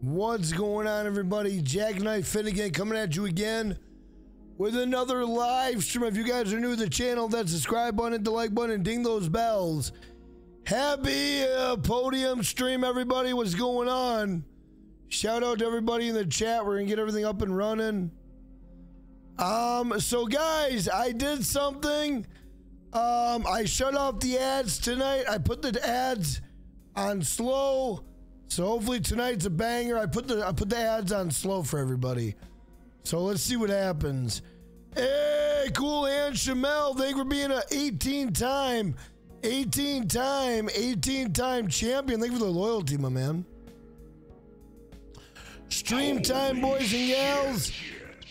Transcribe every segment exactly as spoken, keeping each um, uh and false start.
What's going on, everybody? Jackknife Finnegan coming at you again with another live stream. If you guys are new to the channel, that subscribe button, hit the like button, and ding those bells. Happy uh, podium stream, everybody. What's going on? Shout out to everybody in the chat. We're gonna get everything up and running. Um, so guys, I did something. Um, I shut off the ads tonight. I put the ads on slow. So hopefully tonight's a banger. I put the I put the ads on slow for everybody. So let's see what happens. Hey, cool Ann Chamel. Thank you for being an eighteen-time, eighteen-time, eighteen-time champion. Thank you for the loyalty, my man. Stream time, boys and gals.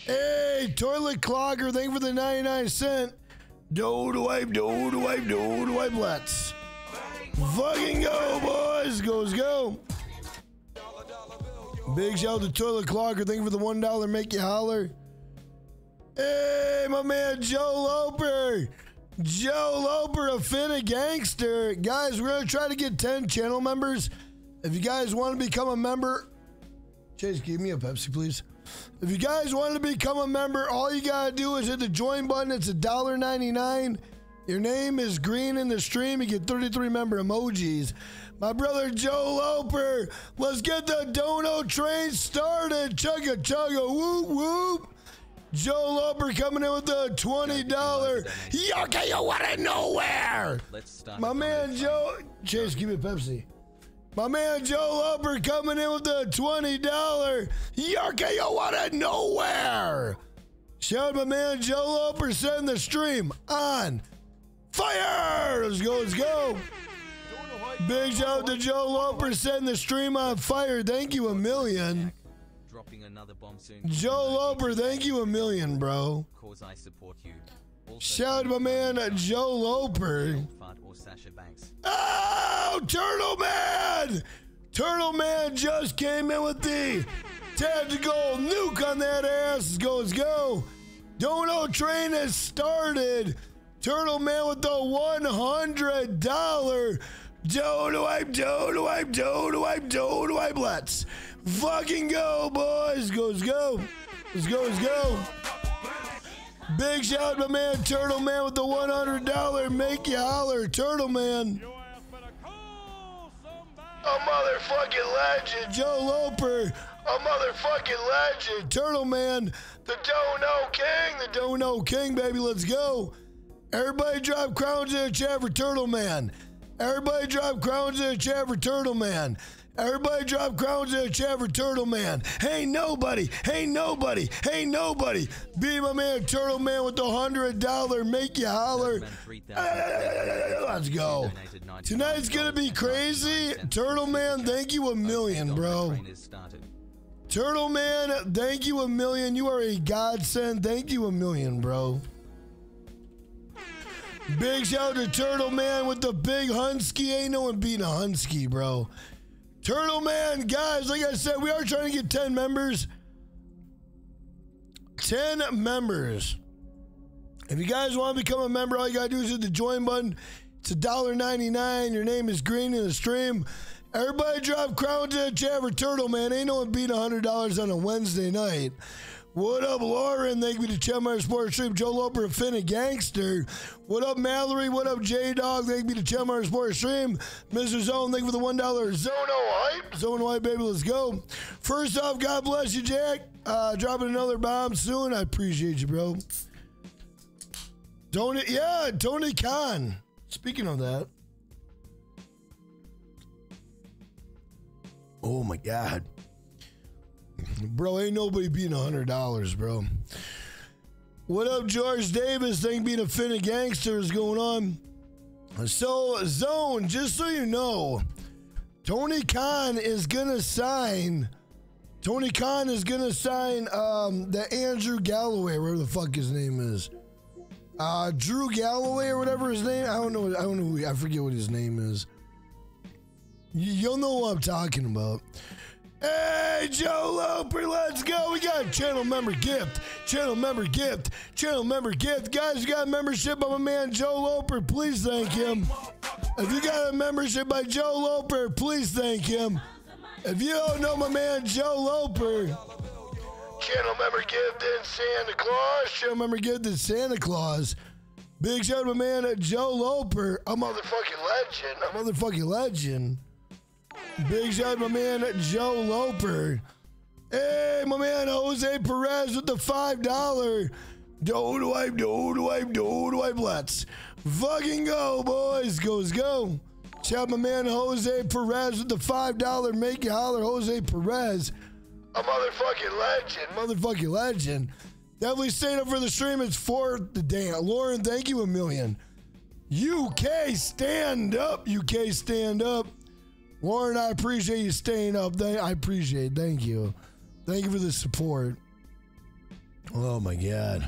Hey, Toilet Clogger. Thank you for the ninety-nine cent. Do the wipe, do the wipe, do the wipe. Let's fucking go, boys. Goes go. Big shout out to Toilet Clogger. Thank you for the one dollar. Make you holler. Hey, my man, Joe Loper. Joe Loper, a Finna gangster. Guys, we're going to try to get ten channel members. If you guys want to become a member. Chase, give me a Pepsi, please. If you guys want to become a member, all you got to do is hit the join button. It's a dollar ninety-nine. Your name is green in the stream. You get thirty-three member emojis. My brother Joe Loper, let's get the dono train started. Chugga chugga, whoop whoop. Joe Loper coming in with the twenty dollar. Yorkie, you want to nowhere. Let's stop. My man Joe, Chase, give me a Pepsi. My man Joe Loper coming in with the twenty dollar. Yorkie, you want to nowhere. Shout out my man Joe Loper, setting the stream on fire. Let's go, let's go. Big shout out to Joe Loper setting the stream on fire. Thank you a million. Dropping another bomb soon. Joe Loper, thank you a million, bro. Cause I support you. Shout out to my man Joe Loper. Oh, Turtle Man! Turtle Man just came in with the tactical nuke on that ass. Let's go, let's go. Dono Train has started. Turtle Man with the one hundred dollar dono wipe, dono wipe, dono wipe, dono wipe. Let's fucking go, boys. Let's go, let's go. Let's go, let's go. Big shout out to my man Turtle Man with the one hundred dollar make you holler. Turtle Man. A motherfucking legend. Joe Loper. A motherfucking legend. Turtle Man. The Dono King. The Dono King, baby. Let's go. Everybody drop crowns in the chat for Turtle Man. Everybody drop crowns in the chat for Turtle Man. Everybody drop crowns in the chat for Turtle Man. Hey, nobody. Hey, nobody. Hey, nobody. Be my man, Turtle Man, with the one hundred dollar make you holler. Let's go. Tonight's going to be crazy. Turtle Man, thank you a million, bro. Turtle Man, thank you a million. You are a godsend. Thank you a million, bro. Big shout out to Turtle Man with the big Hunski. Ain't no one beating a Hunski, bro. Turtle Man, guys, like I said, we are trying to get ten members. ten members. If you guys want to become a member, all you got to do is hit the join button. It's a dollar ninety-nine. Your name is green in the stream. Everybody drop crowns in the chat for Turtle Man. Ain't no one beat one hundred dollars on a Wednesday night. What up, Lauren? Thank you to Chelmire Sports Stream. Joe Loper, Finna Gangster. What up, Mallory? What up, J-Dog? Thank you to Chelmire Sports Stream. Mister Zone, thank you for the one dollar. Zono Hype. Zono Hype, baby, let's go. First off, God bless you, Jack. Uh, dropping another bomb soon. I appreciate you, bro. Tony, yeah, Tony Khan. Speaking of that. Oh, my God. Bro, ain't nobody beating one hundred dollars, bro. What up, George Davis? Think being a Finna Gangster is going on. So, Zone, just so you know, Tony Khan is going to sign. Tony Khan is going to sign um, the Andrew Galloway, whatever the fuck his name is. Uh, Drew Galloway or whatever his name. I don't know. I don't know. Who, I forget what his name is. You'll know what I'm talking about. Hey, Joe Loper, let's go. We got a channel member gift. Channel member gift. Channel member gift. Guys, you got a membership by my man Joe Loper, please thank him. If you got a membership by Joe Loper, please thank him. If you don't know my man Joe Loper, channel member gift and Santa Claus. Channel member gift and Santa Claus. Big shout out to my man Joe Loper, a motherfucking legend. A motherfucking legend. Big shout out to my man Joe Loper. Hey, my man Jose Perez with the five dollar. Dodo wipe, dodo wipe, dodo wipe. Let's fucking go, boys. Goes go. Shout out to my man Jose Perez with the five dollar. Make you holler, Jose Perez. A motherfucking legend. Motherfucking legend. Definitely staying up for the stream. It's for the day. Lauren, thank you a million. U K, stand up. U K, stand up. Lauren, I appreciate you staying up. I appreciate it. Thank you. Thank you for the support. Oh, my God.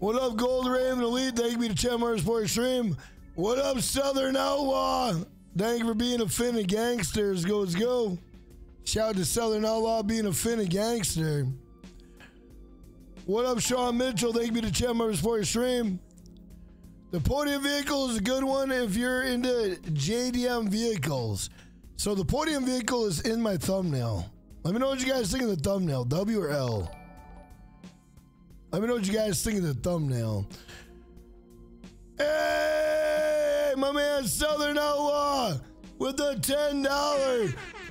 What up, Gold Raven Elite? Thank you to Chelmire Sports Stream. What up, Southern Outlaw? Thank you for being a Finna Gangster. Let's go, let's go. Shout out to Southern Outlaw being a Finna Gangster. What up, Sean Mitchell? Thank you to Chelmire Sports Stream. The Podium Vehicle is a good one if you're into J D M vehicles. So the Podium Vehicle is in my thumbnail. Let me know what you guys think of the thumbnail, W or L. Let me know what you guys think of the thumbnail. Hey, my man Southern Outlaw with the ten dollar.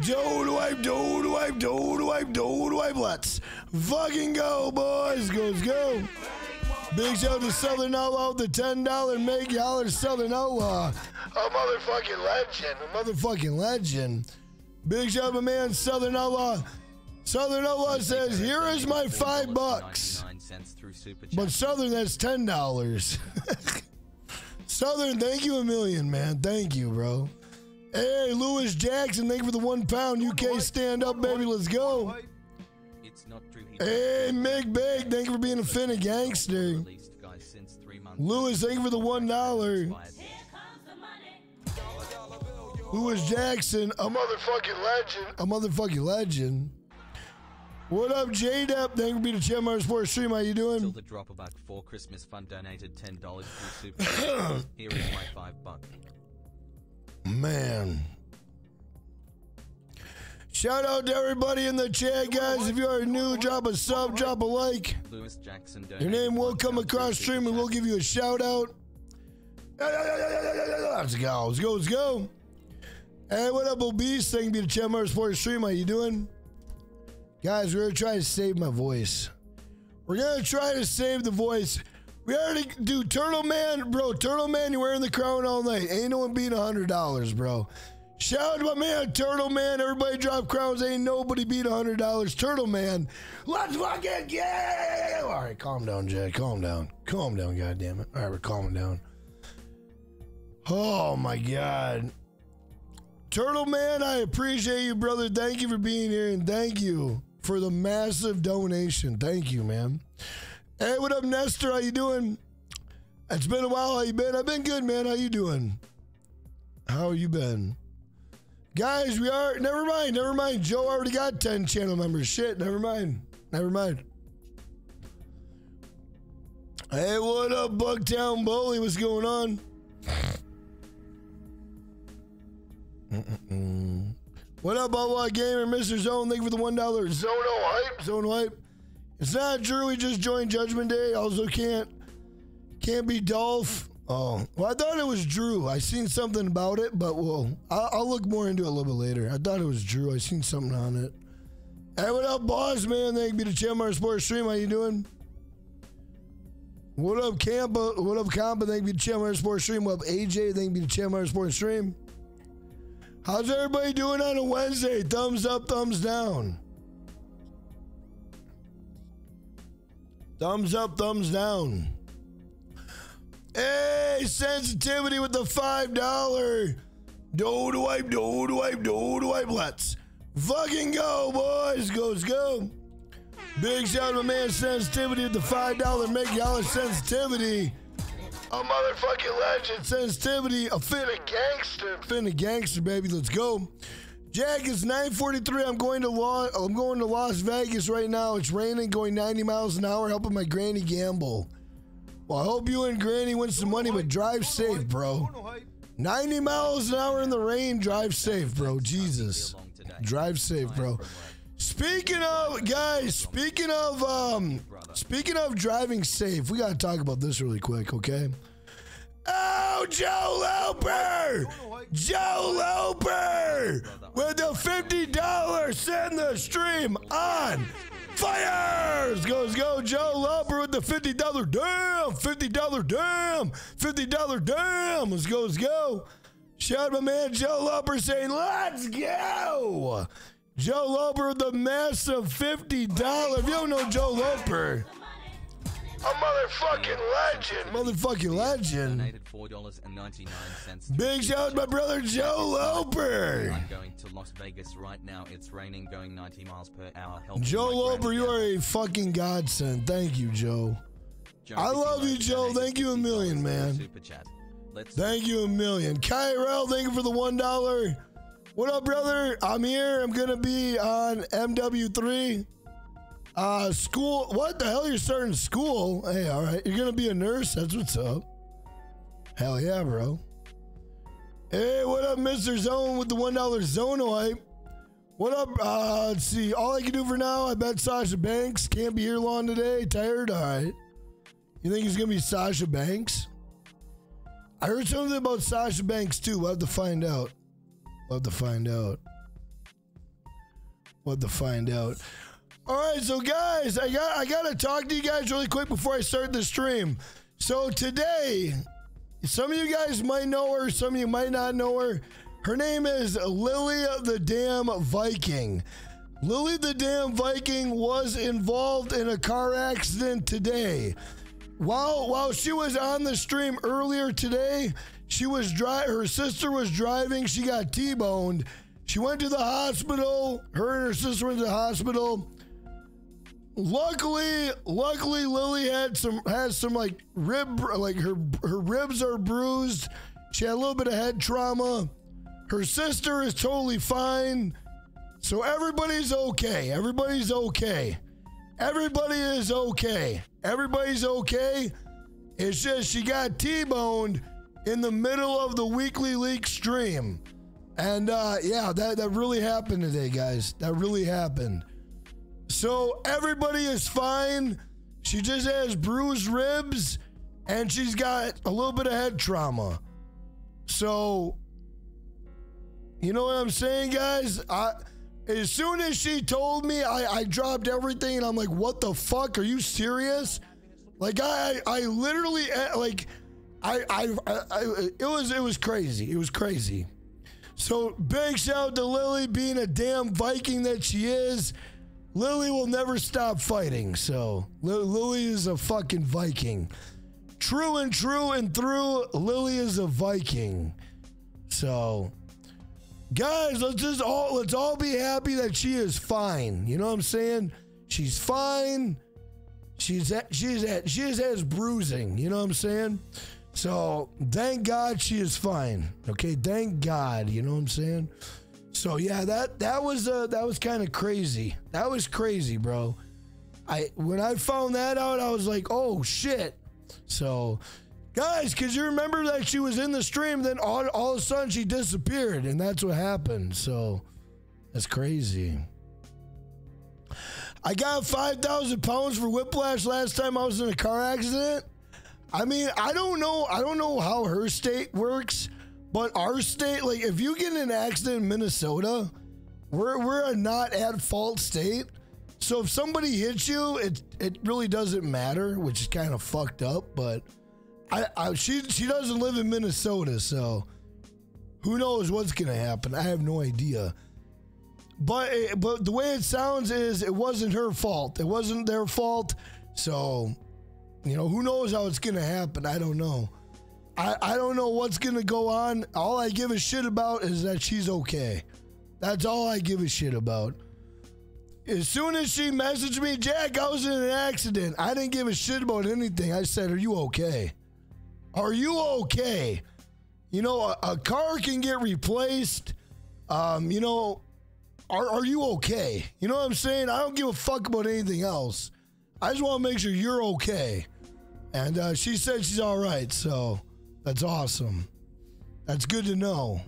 Dodo wipe, dodo wipe, dodo wipe, dodo wipe. Let's fucking go, boys. Goes go. Big shout out to Southern Outlaw with the ten dollar make you holler, Southern Outlaw. A motherfucking legend. A motherfucking legend. Big shout out to my man, Southern Outlaw. Southern Outlaw says, here is my five bucks. But Southern, that's ten dollars. Southern, thank you a million, man. Thank you, bro. Hey, Lewis Jackson, thank you for the one pound. U K stand up, baby. Let's go. It's not true. Hey, Mick Big, thank you for being a Finna gangster. Lewis, thank you for the one dollar. Lewis Jackson, a motherfucking legend. A motherfucking legend. What up, J-Dep? Thank you for being a Chandler Sports Stream. How you doing? Till the drop of buck for Christmas fund donated ten dollars to Super. Here is my five buck. Man. Shout out to everybody in the chat, guys. If you are new, drop a sub, drop a like. Lewis Jackson, your name will come across stream and we'll give you a shout out. Let's go, let's go, let's go. Hey, what up, Obese? Thank you for the Chandler Sports Stream. How you doing? Guys, we're going to try to save my voice. We're going to try to save the voice. We already do Turtle Man. Bro, Turtle Man, you're wearing the crown all night. Ain't no one beat one hundred dollars, bro. Shout out to my man, Turtle Man. Everybody drop crowns. Ain't nobody beat one hundred dollars. Turtle Man. Let's fucking go. All right, calm down, Jack. Calm down. Calm down, goddammit. All right, we're calming down. Oh, my God. Turtle Man, I appreciate you, brother. Thank you for being here, and thank you for the massive donation. Thank you, man. Hey, what up, Nestor? How you doing? It's been a while. How you been? I've been good, man. How you doing? How you been? Guys, we are... Never mind. Never mind. Joe already got ten channel members. Shit. Never mind. Never mind. Hey, what up, Bucktown Bully? What's going on? Mm-mm-mm. What up, Bubba Gamer? Mister Zone, thank you for the one dollar. Zono hype. Zone hype. It's not Drew. He just joined Judgment Day. Also can't can't be Dolph. Oh, well, I thought it was Drew. I seen something about it, but we'll I'll, I'll look more into it a little bit later. I thought it was Drew. I seen something on it. Hey, what up, Boss Man? Thank you to Chandler Sports Stream. How you doing? What up, Campa? What up, Campa? Thank you to Chandler Sports Stream. What up, A J? Thank you to Chandler Sports Stream. How's everybody doing on a Wednesday? Thumbs up, thumbs down. Thumbs up, thumbs down. Hey, sensitivity with the five dollar. Dode wipe, dode wipe, dode wipe. Let's fucking go, boys. Goes go. Big shout out to my man Sensitivity with the five dollar. Make y'all a sensitivity. A motherfucking legend. Sensitivity. A finna gangster. Finna gangster, baby. Let's go. Jack, it's nine forty-three. I'm going to La I'm going to Las Vegas right now. It's raining, going ninety miles an hour, helping my granny gamble. Well, I hope you and granny win some money, but drive safe, bro. ninety miles an hour in the rain. Drive safe, bro. Jesus. Drive safe, bro. Speaking of, guys, speaking of, um, speaking of driving safe, we got to talk about this really quick, okay? Oh, Joe Loper! Joe Loper! With the fifty dollars, send the stream on fire! Let's go, let's go, Joe Loper with the fifty dollar damn! fifty dollar damn! fifty dollar damn! Let's go, let's go! Shout out my man Joe Loper saying, let's go! Joe Loper with the massive fifty dollar. If you don't know Joe Loper... A motherfucking legend. Motherfucking legend. four dollars and ninety-nine cents. Big shout out to my brother Joe Loper. I'm going to Las Vegas right now. It's raining, going ninety miles per hour. Joe Loper, you are a fucking godsend. Thank you, Joe. I love you, Joe. Thank you a million, man. Super chat. Thank you a million. Kyrell, thank you for the one dollar. What up, brother? I'm here. I'm going to be on M W three. Uh, school. What the hell? You're starting school? Hey, all right. You're going to be a nurse? That's what's up. Hell yeah, bro. Hey, what up, Mister Zone with the one dollar Zono hype? What up? Uh, let's see. All I can do for now, I bet Sasha Banks can't be here long today. Tired? All right. You think he's going to be Sasha Banks? I heard something about Sasha Banks, too. We'll have to find out. We'll have to find out. We'll have to find out. All right, so guys, I got I gotta talk to you guys really quick before I start the stream. So today, some of you guys might know her, some of you might not know her. Her name is Lily the Damn Viking. Lily the Damn Viking was involved in a car accident today. While while she was on the stream earlier today, She was dri- her sister was driving. She got T-boned. She went to the hospital. Her and her sister went to the hospital. Luckily, luckily, Lily had some has some like rib like her her ribs are bruised. She had a little bit of head trauma. Her sister is totally fine. So everybody's okay. Everybody's okay. Everybody is okay. Everybody's okay. It's just she got T-boned in the middle of the weekly leak stream. And uh, yeah, that, that really happened today, guys. That really happened. So everybody is fine. She just has bruised ribs and she's got a little bit of head trauma. So, you know what I'm saying, guys? I, as soon as she told me, I, I dropped everything and I'm like, what the fuck? Are you serious? Like, I, I literally, like, I, I, I, it was, it was crazy. It was crazy. So big shout out to Lily being a damn Viking that she is. Lily will never stop fighting. So L- Lily is a fucking Viking. True and true and through, Lily is a Viking. So guys, let's just all, let's all be happy that she is fine. You know what I'm saying? She's fine. She's at, she's at, she just has bruising. You know what I'm saying? So thank God she is fine. Okay. Thank God. You know what I'm saying? So yeah, that, that was, uh, that was kind of crazy. That was crazy, bro. I, when I found that out, I was like, oh shit. So guys, cause you remember that she was in the stream, then all, all of a sudden she disappeared and that's what happened. So that's crazy. I got five thousand pounds for whiplash last time I was in a car accident. I mean, I don't know. I don't know how her state works, but our state, like if you get in an accident in Minnesota, we're, we're a not at fault state. So if somebody hits you, it, it really doesn't matter, which is kind of fucked up, but I, I she, she doesn't live in Minnesota. So who knows what's going to happen? I have no idea. But it, but the way it sounds is it wasn't her fault. It wasn't their fault. So, you know, who knows how it's going to happen? I don't know. I, I don't know what's going to go on. All I give a shit about is that she's okay. That's all I give a shit about. As soon as she messaged me, Jack, I was in an accident. I didn't give a shit about anything. I said, are you okay? Are you okay? You know, a, a car can get replaced. Um, you know... Are, are you okay? You know what I'm saying? I don't give a fuck about anything else. I just want to make sure you're okay. And uh, she said she's all right, so that's awesome. That's good to know.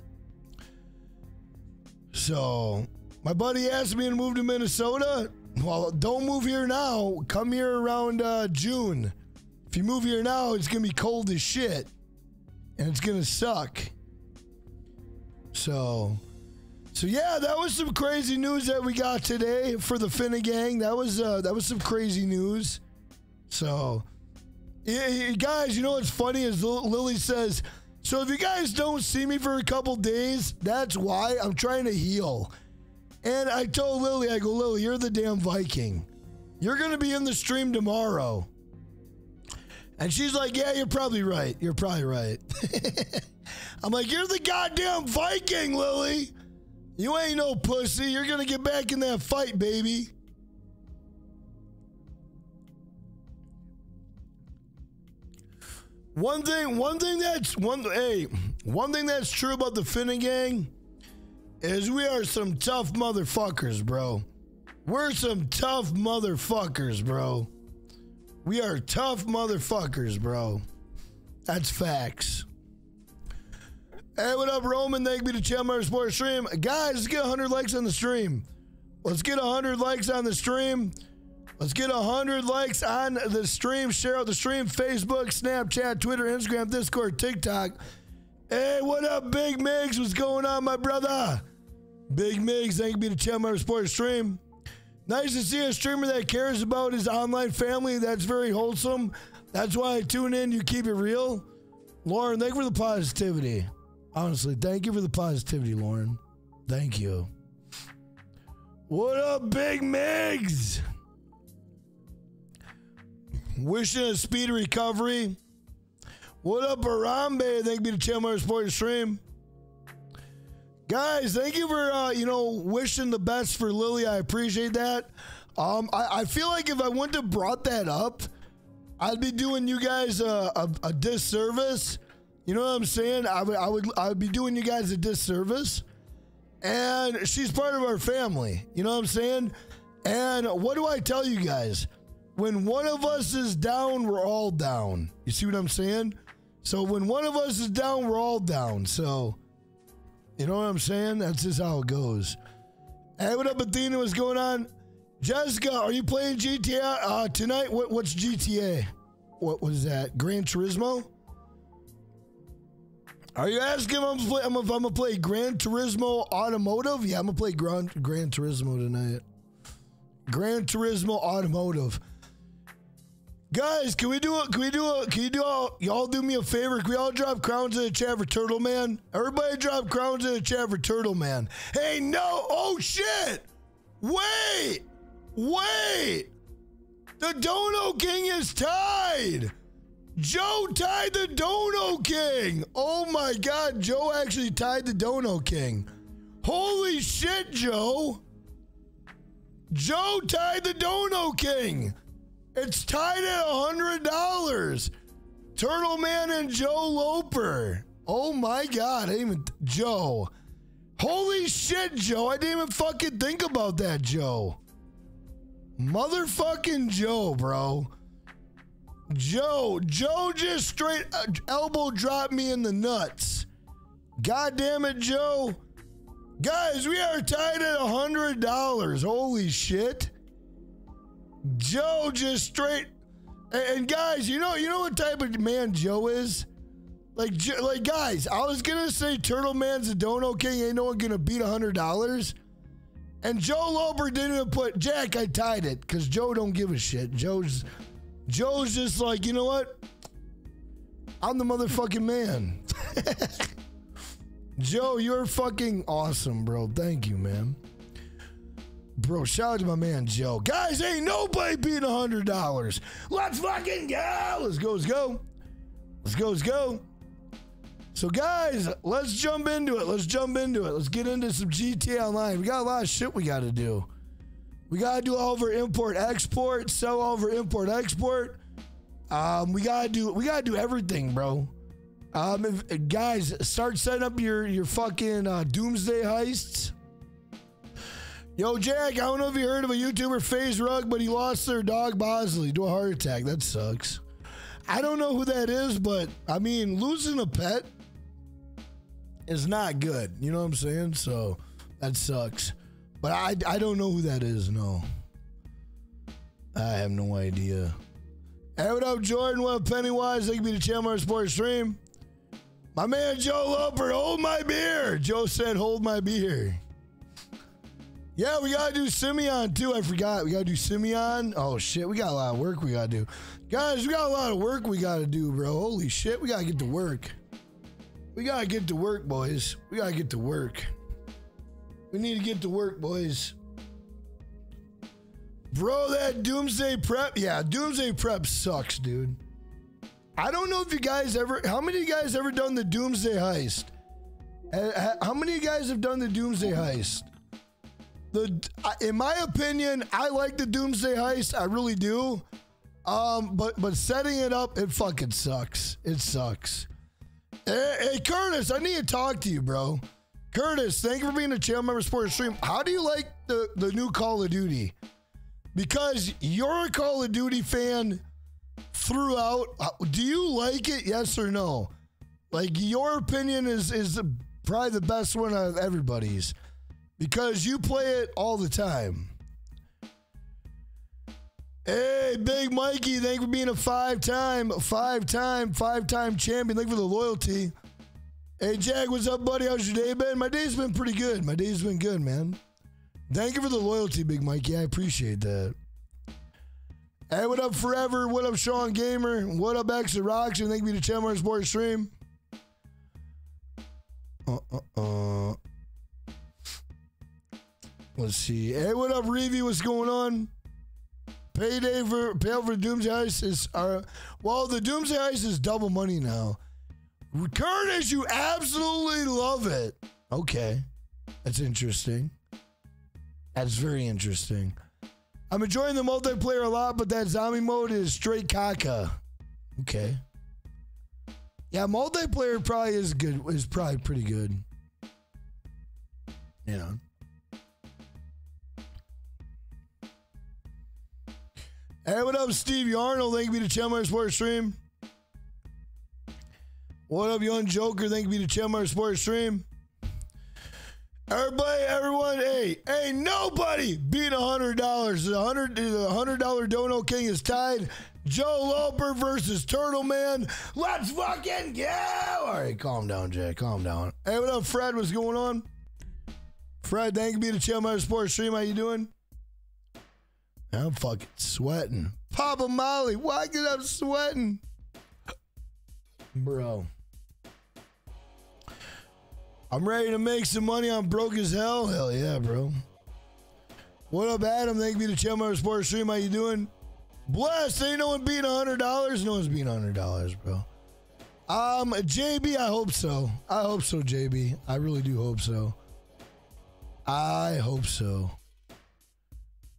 So my buddy asked me to move to Minnesota. Well, don't move here now. Come here around uh, June. If you move here now, it's going to be cold as shit. And it's going to suck. So... So yeah, that was some crazy news that we got today for the Finnegang. That was uh, that was some crazy news. So, yeah, guys, you know what's funny is Lily says, so if you guys don't see me for a couple days, that's why I'm trying to heal. And I told Lily, I go, Lily, you're the damn Viking. You're going to be in the stream tomorrow. And she's like, yeah, you're probably right. You're probably right. I'm like, you're the goddamn Viking, Lily. You ain't no pussy. You're going to get back in that fight, baby. One thing, one thing that's one hey, one thing that's true about the Finnegang is we are some tough motherfuckers, bro. We're some tough motherfuckers, bro. We are tough motherfuckers, bro. That's facts. Hey, what up, Roman? Thank you to Channel Member Support Stream. Guys, let's get one hundred likes on the stream. Let's get one hundred likes on the stream. Let's get one hundred likes on the stream. Share out the stream. Facebook, Snapchat, Twitter, Instagram, Discord, TikTok. Hey, what up, Big Migs? What's going on, my brother? Big Migs, thank you to Channel Member Support Stream. Nice to see a streamer that cares about his online family. That's very wholesome. That's why I tune in. You keep it real. Lauren, thank you for the positivity. Honestly, thank you for the positivity, Lauren. Thank you. What up, Big Migs? Wishing a speedy recovery. What up, Arambe? Thank you to Chandler Sports Stream. Guys, thank you for, uh, you know, wishing the best for Lily. I appreciate that. Um, I, I feel like if I wouldn't have brought that up, I'd be doing you guys a, a, a disservice. You know what I'm saying? I would, I would, I would be doing you guys a disservice. And she's part of our family. You know what I'm saying? And what do I tell you guys? When one of us is down, we're all down. You see what I'm saying? So when one of us is down, we're all down. So, you know what I'm saying? That's just how it goes. Hey, what up, Athena? What's going on? Jessica, are you playing G T A uh, tonight? What, what's G T A? What was that? Gran Turismo? Are you asking if I'm play, I'm going to play Gran Turismo Automotive? Yeah, I'm going to play Gran, Gran Turismo tonight. Gran Turismo Automotive. Guys, can we do it? Can we do it? Can you do all? Y'all do me a favor. Can we all drop crowns in the chat for Turtle Man? Everybody drop crowns in the chat for Turtle Man. Hey, no. Oh, shit. Wait. Wait. The Dono King is tied. Joe tied the Dono King. Oh, my God. Joe actually tied the Dono King. Holy shit, Joe. Joe tied the Dono King. It's tied at one hundred dollars. Turtle Man and Joe Loper. Oh my God, I didn't even, Joe. Holy shit, Joe, I didn't even fucking think about that, Joe. Motherfucking Joe, bro. Joe, Joe just straight elbow dropped me in the nuts. God damn it, Joe. Guys, we are tied at one hundred dollars, holy shit. Joe just straight, and guys, you know, you know what type of man Joe is? Like, like guys, I was gonna say Turtle Man's a Dono King, ain't no one gonna beat a hundred dollars, and Joe Loper didn't even put Jack. I tied it because Joe don't give a shit. Joe's, Joe's just like, you know what? I'm the motherfucking man. Joe, you're fucking awesome, bro. Thank you, man. Bro, shout out to my man, Joe. Guys, ain't nobody beating one hundred dollars. Let's fucking go. Let's go, let's go. Let's go, let's go. So, guys, let's jump into it. Let's jump into it. Let's get into some G T A Online. We got a lot of shit we got to do. We got to do all of our import-export, sell all of our import-export. Um, we got to do we gotta do everything, bro. Um, if, guys, start setting up your, your fucking uh, doomsday heists. Yo, Jack, I don't know if you heard of a YouTuber, FaZe Rug, but he lost their dog, Bosley, to a heart attack. That sucks. I don't know who that is, but, I mean, losing a pet is not good. You know what I'm saying? So, that sucks. But I, I don't know who that is, no. I have no idea. Hey, what up, Jordan? What up, Pennywise? Thank you to Chandler Sports Stream. My man, Joe Loper, hold my beer. Joe said, hold my beer. Yeah, we got to do Simeon, too. I forgot. We got to do Simeon. Oh, shit. We got a lot of work we got to do. Guys, we got a lot of work we got to do, bro. Holy shit. We got to get to work. We got to get to work, boys. We got to get to work. We need to get to work, boys. Bro, that Doomsday Prep. Yeah, Doomsday Prep sucks, dude. I don't know if you guys ever... How many of you guys ever done the Doomsday Heist? How many of you guys have done the Doomsday Heist? The, in my opinion, I like the Doomsday Heist. I really do. Um, but but setting it up, it fucking sucks. It sucks. Hey, hey, Curtis, I need to talk to you, bro. Curtis, thank you for being a channel member supporter stream. How do you like the, the new Call of Duty? Because you're a Call of Duty fan throughout. Do you like it? Yes or no? Like, your opinion is, is probably the best one out of everybody's. Because you play it all the time. Hey, Big Mikey, thank you for being a five-time, five-time, five-time champion. Thank you for the loyalty. Hey, Jag, what's up, buddy? How's your day been? My day's been pretty good. My day's been good, man. Thank you for the loyalty, Big Mikey. I appreciate that. Hey, what up, Forever? What up, Sean Gamer? What up, X and Rocks? And thank you for the Chandler Sports Stream. Uh-uh-uh. Let's see. Hey, what up, Reevy? What's going on? Payday for Pale for Doomsday Heist is our, well, the Doomsday Heist is double money now. Curtis, you absolutely love it. Okay. That's interesting. That's very interesting. I'm enjoying the multiplayer a lot, but that zombie mode is straight caca. Okay. Yeah, multiplayer probably is good, is probably pretty good. You know. Hey, what up, Steve Yarnell? Thank you to Chandler Sports Stream. What up, Young Joker? Thank you to Chandler Sports Stream. Everybody, everyone, hey, hey, nobody beat one hundred dollars. The one hundred dollar Dono King is tied. Joe Loper versus Turtle Man. Let's fucking go! All right, calm down, Jay. Calm down. Hey, what up, Fred? What's going on? Fred, thank you to Chandler Sports Stream. How you doing? I'm fucking sweating. Papa Molly, why get up sweating? Bro. I'm ready to make some money. I'm broke as hell. Hell yeah, bro. What up, Adam? Thank you to Chandler Sports Stream. How you doing? Blessed. Ain't no one beating one hundred dollars. No one's beating one hundred dollars, bro. Um, J B, I hope so. I hope so, J B. I really do hope so. I hope so.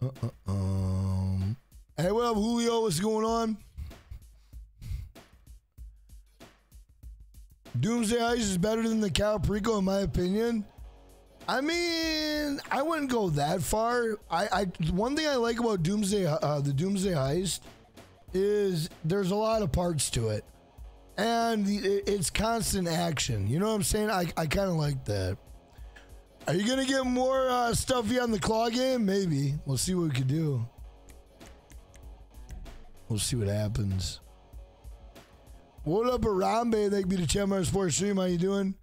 Uh, uh, um. Hey, what up, Julio? What's going on? Doomsday Heist is better than the Calprico, in my opinion. I mean, I wouldn't go that far. I, I one thing I like about Doomsday, uh, the Doomsday Heist, is there's a lot of parts to it, and the, it's constant action. You know what I'm saying? I, I kind of like that. Are you going to get more uh, stuffy on the claw game? Maybe. We'll see what we can do. We'll see what happens. What up, Arambe? Thank you to Chandler Sports Stream. How you doing?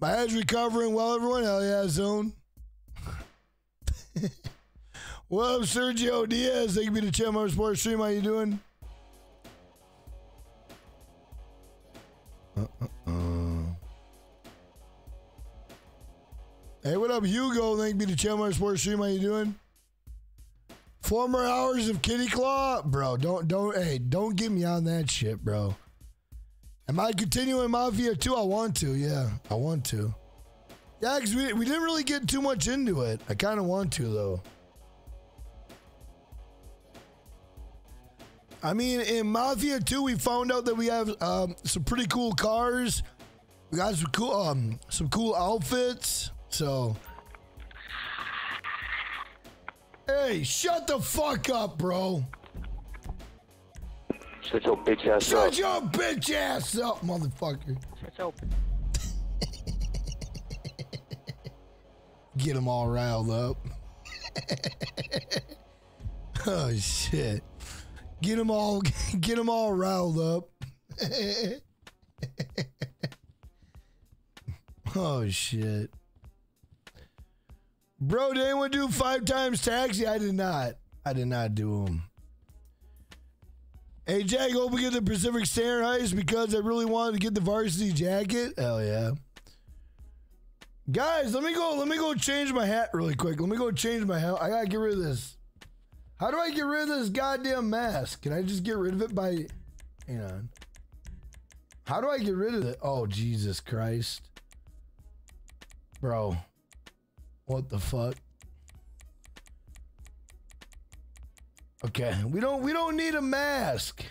My head's recovering well, everyone. Hell yeah, zone. What up, Sergio Diaz? Thank you to Chandler Sports Stream. How you doing? Uh-uh-uh. Hey, what up, Hugo? Thank you to Chandler Sports Stream. How you doing? Four more hours of Kitty Claw, bro. Don't don't hey, don't get me on that shit, bro. Am I continuing Mafia two? I want to, yeah, I want to. Yeah, because we we didn't really get too much into it. I kind of want to though. I mean, in Mafia two, we found out that we have um, some pretty cool cars. We got some cool um some cool outfits. So, hey, shut the fuck up, bro. Shut your bitch ass shut up. Shut your bitch ass up, motherfucker. Shut up. Get them all riled up. Oh shit. Get them all, get them all riled up. Oh shit. Bro, did anyone do five times taxi? I did not. I did not do them. Hey, Jack, hope we get the Pacific Standard Heist because I really wanted to get the varsity jacket. Hell yeah. Guys, let me go. Let me go change my hat really quick. Let me go change my hat. I got to get rid of this. How do I get rid of this goddamn mask? Can I just get rid of it by... Hang on. How do I get rid of it? Oh, Jesus Christ. Bro. What the fuck? Okay, we don't we don't need a mask.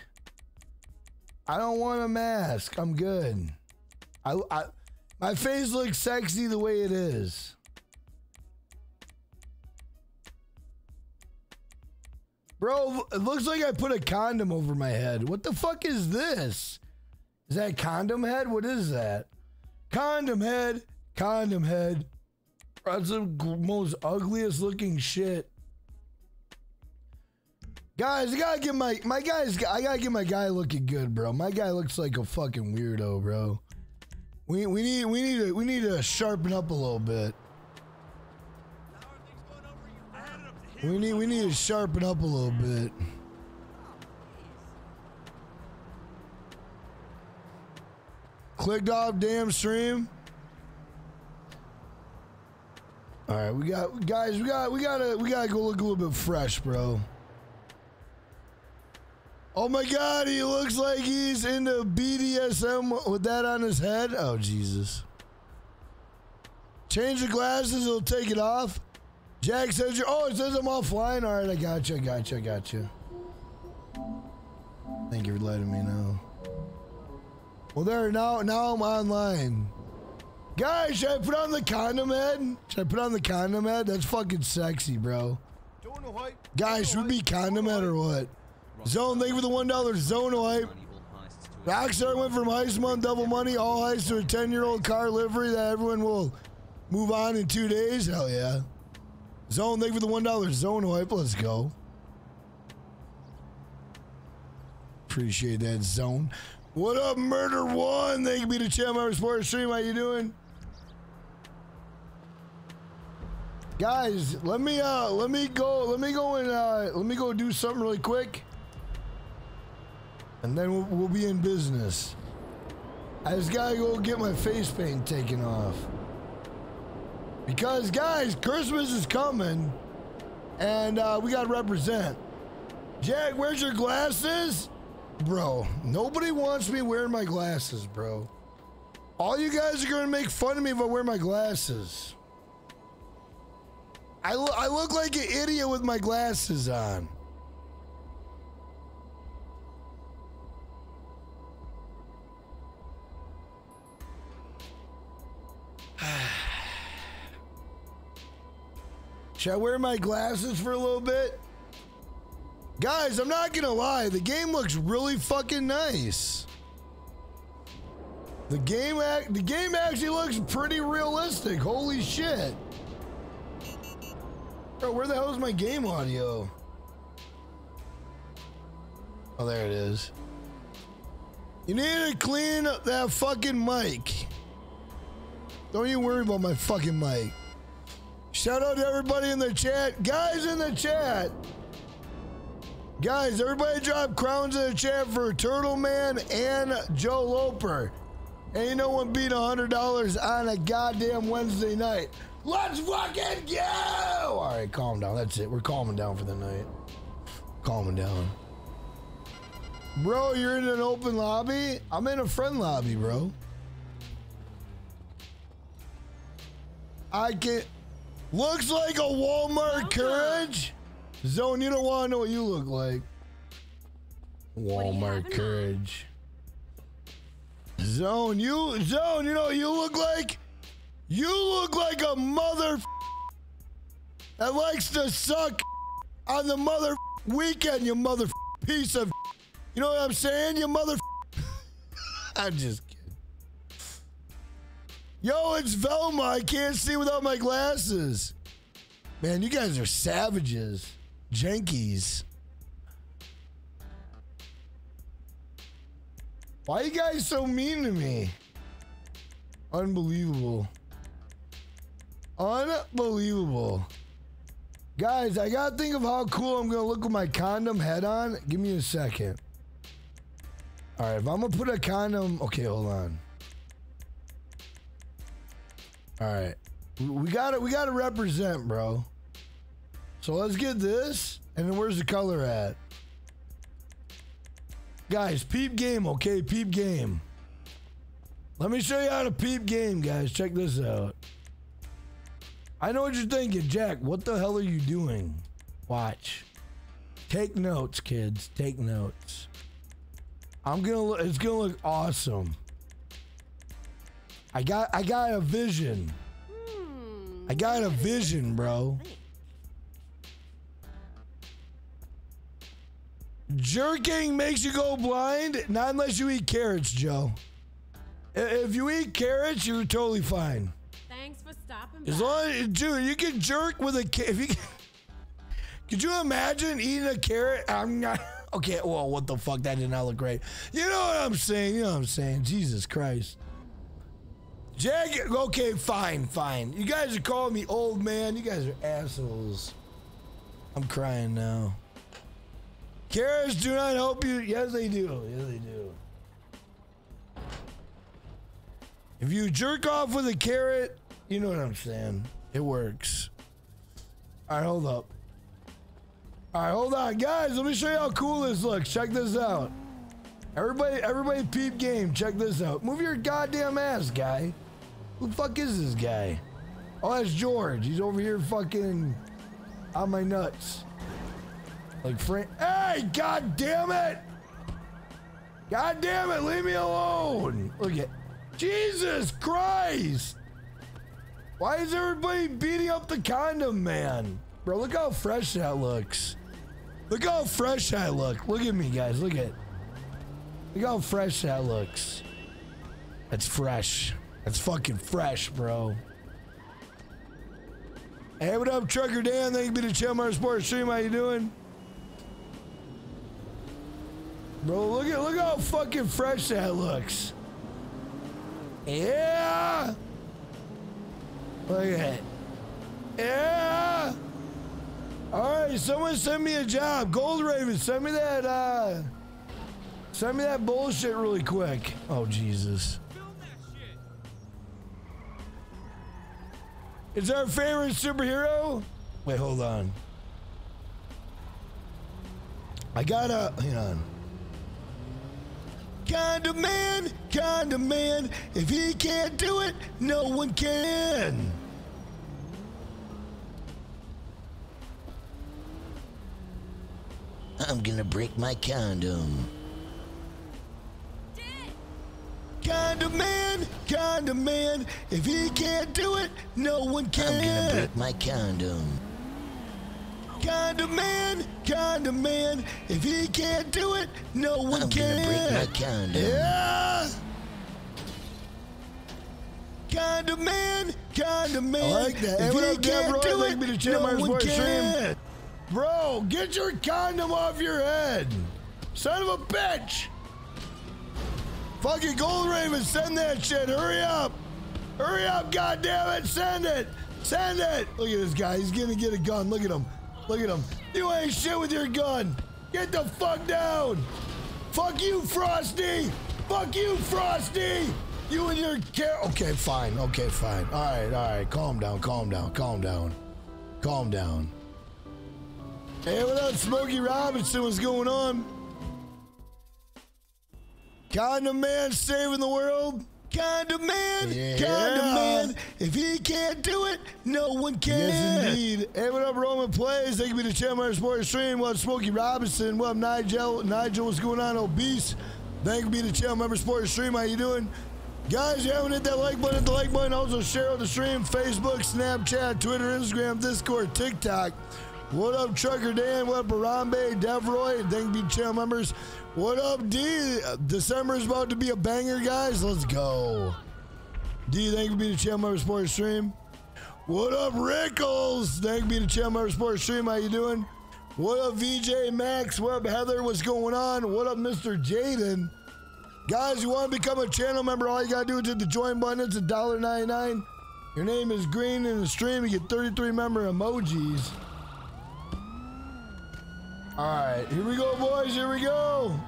I don't want a mask. I'm good. I, I my face looks sexy the way it is. Bro, it looks like I put a condom over my head. What the fuck is this? Is that condom head? What is that? Condom head, condom head. That's the most ugliest looking shit. Guys, I gotta get my my guys. I gotta get my guy looking good, bro. My guy looks like a fucking weirdo, bro. We we need we need to we need to sharpen up a little bit. We need we need to sharpen up a little bit. Clicked off damn stream. All right, we got guys. We got we gotta we gotta go look a little bit fresh, bro. Oh my God, he looks like he's into B D S M with that on his head. Oh, Jesus. Change the glasses, it'll take it off. Jack says you're, oh, it says I'm offline. All right, I gotcha, I gotcha, I gotcha. Thank you for letting me know. Well, there, now, now I'm online. Guys, should I put on the condom head? Should I put on the condom head? That's fucking sexy, bro. Guys, should we be condom head or what? Zone, thank you for the one dollar zone wipe. Rockstar went from heist month, double money, all heists to a ten-year-old car livery that everyone will move on in two days. Hell yeah. Zone, thank you for the one dollar zone wipe. Let's go. Appreciate that, Zone. What up, Murder One? Thank you for the channel member support stream. How you doing? Guys, let me uh let me go let me go and uh let me go do something really quick, and then we'll, we'll be in business. I just gotta go get my face paint taken off, because guys, Christmas is coming, and uh we gotta represent. Jack, where's your glasses? Bro, nobody wants me wearing my glasses, bro. All you guys are gonna make fun of me if I wear my glasses. I, lo I look like an idiot with my glasses on. Should I wear my glasses for a little bit? Guys, I'm not gonna lie, the game looks really fucking nice. The game, act the game actually looks pretty realistic. Holy shit. Bro, where the hell is my game audio? Oh, there it is. You need to clean up that fucking mic. Don't you worry about my fucking mic. Shout out to everybody in the chat. Guys in the chat. Guys, everybody drop crowns in the chat for Turtle Man and Joe Loper. Ain't no one beat one hundred dollars on a goddamn Wednesday night. Let's fucking go! All right, calm down. That's it. We're calming down for the night. Calming down. Bro, you're in an open lobby? I'm in a friend lobby, bro. I can't. Looks like a Walmart okay. Courage. Zone, you don't want to know what you look like. Walmart you Courage. On? Zone, you. Zone, you know what you look like? You look like a mother that likes to suck on the mother weekend, you mother piece of. You know what I'm saying, you mother. I'm just kidding. Yo, it's Velma. I can't see without my glasses. Man, you guys are savages. Jankies. Why are you guys so mean to me? Unbelievable. Unbelievable. Guys, I gotta think of how cool I'm gonna look with my condom head on. Give me a second. Alright, if I'm gonna put a condom. Okay, hold on. Alright. We gotta we gotta represent, bro. So let's get this. And then where's the color at? Guys, peep game, okay? Peep game. Let me show you how to peep game, guys. Check this out. I know what you're thinking, Jack. What the hell are you doing? Watch. Take notes, kids. Take notes. I'm gonna look, it's gonna look awesome. I got I got a vision. I got a vision, bro. Jerking makes you go blind, not unless you eat carrots, Joe. If you eat carrots, you're totally fine. Thanks for stopping by. As long as, dude, you can jerk with a carrot. If you can, could you imagine eating a carrot? I'm not. Okay, well, what the fuck? That did not look great. You know what I'm saying? You know what I'm saying? Jesus Christ. Jack, okay, fine, fine. You guys are calling me old man. You guys are assholes. I'm crying now. Carrots do not help you. Yes, they do. Yes, they do. If you jerk off with a carrot, you know what I'm saying. It works. All right, hold up. All right, hold on, guys. Let me show you how cool this looks. Check this out. Everybody, everybody, peep game. Check this out. Move your goddamn ass, guy. Who the fuck is this guy? Oh, that's George. He's over here fucking on my nuts. Like Frank. Hey, god damn it! God damn it! Leave me alone. Look at Jesus Christ! Why is everybody beating up the condom man? Bro, look how fresh that looks. Look how fresh I look. Look at me, guys. Look at. Look how fresh that looks. That's fresh. That's fucking fresh, bro. Hey, what up, Trucker Dan? Thank you for the Chelmar Sports Stream. How you doing? Bro, look at look how fucking fresh that looks. Yeah. Look at it. Yeah. All right, someone send me a job. Gold Raven, send me that. Uh, send me that bullshit really quick. Oh Jesus. It's our favorite superhero. Wait, hold on. I gotta hang on. Condom man, condom man. If he can't do it, no one can. I'm gonna break my condom. Condom man, condom man. If he can't do it, no one can. I'm gonna break my condom. Condom man, condom man. If he can't do it, no one can. I'm gonna break my condom. Yeah. Condom man, condom man. I like that. If he can't do it, no one can. Bro, get your condom off your head, son of a bitch. Fucking Gold Raven, send that shit. Hurry up. Hurry up, goddammit. Send it. Send it. Look at this guy. He's gonna get a gun. Look at him. Look at him. You ain't shit with your gun. Get the fuck down. Fuck you, Frosty. Fuck you, Frosty. You and your car. Okay, fine. Okay, fine. All right, all right. Calm down. Calm down. Calm down. Calm down. Hey, what up, Smokey Robinson? What's going on? Condom man saving the world. Condom man, yeah. Condom man. If he can't do it, no one can. Yes, indeed. Hey, what up, Roman Plays? Thank you for the Chandler Sports Stream. What up, Smokey Robinson? What up, Nigel? Nigel, what's going on, Obese? Thank you for the Chandler Sports Stream. How you doing? Guys, you haven't hit that like button, hit the like button. Also, share on the stream. Facebook, Snapchat, Twitter, Instagram, Discord, TikTok. What up, Trucker Dan? What up, Harambe, Devroy? Thank you, channel members. What up, D? December is about to be a banger, guys. Let's go. D, thank you for being a channel member sports stream. What up, Rickles? Thank you for being a channel member sports stream. How you doing? What up, V J Max? What up, Heather? What's going on? What up, Mister Jaden? Guys, you want to become a channel member? All you got to do is hit the join button. It's a dollar ninety-nine. Your name is green in the stream. You get thirty-three member emojis. Alright, here we go, boys, here we go!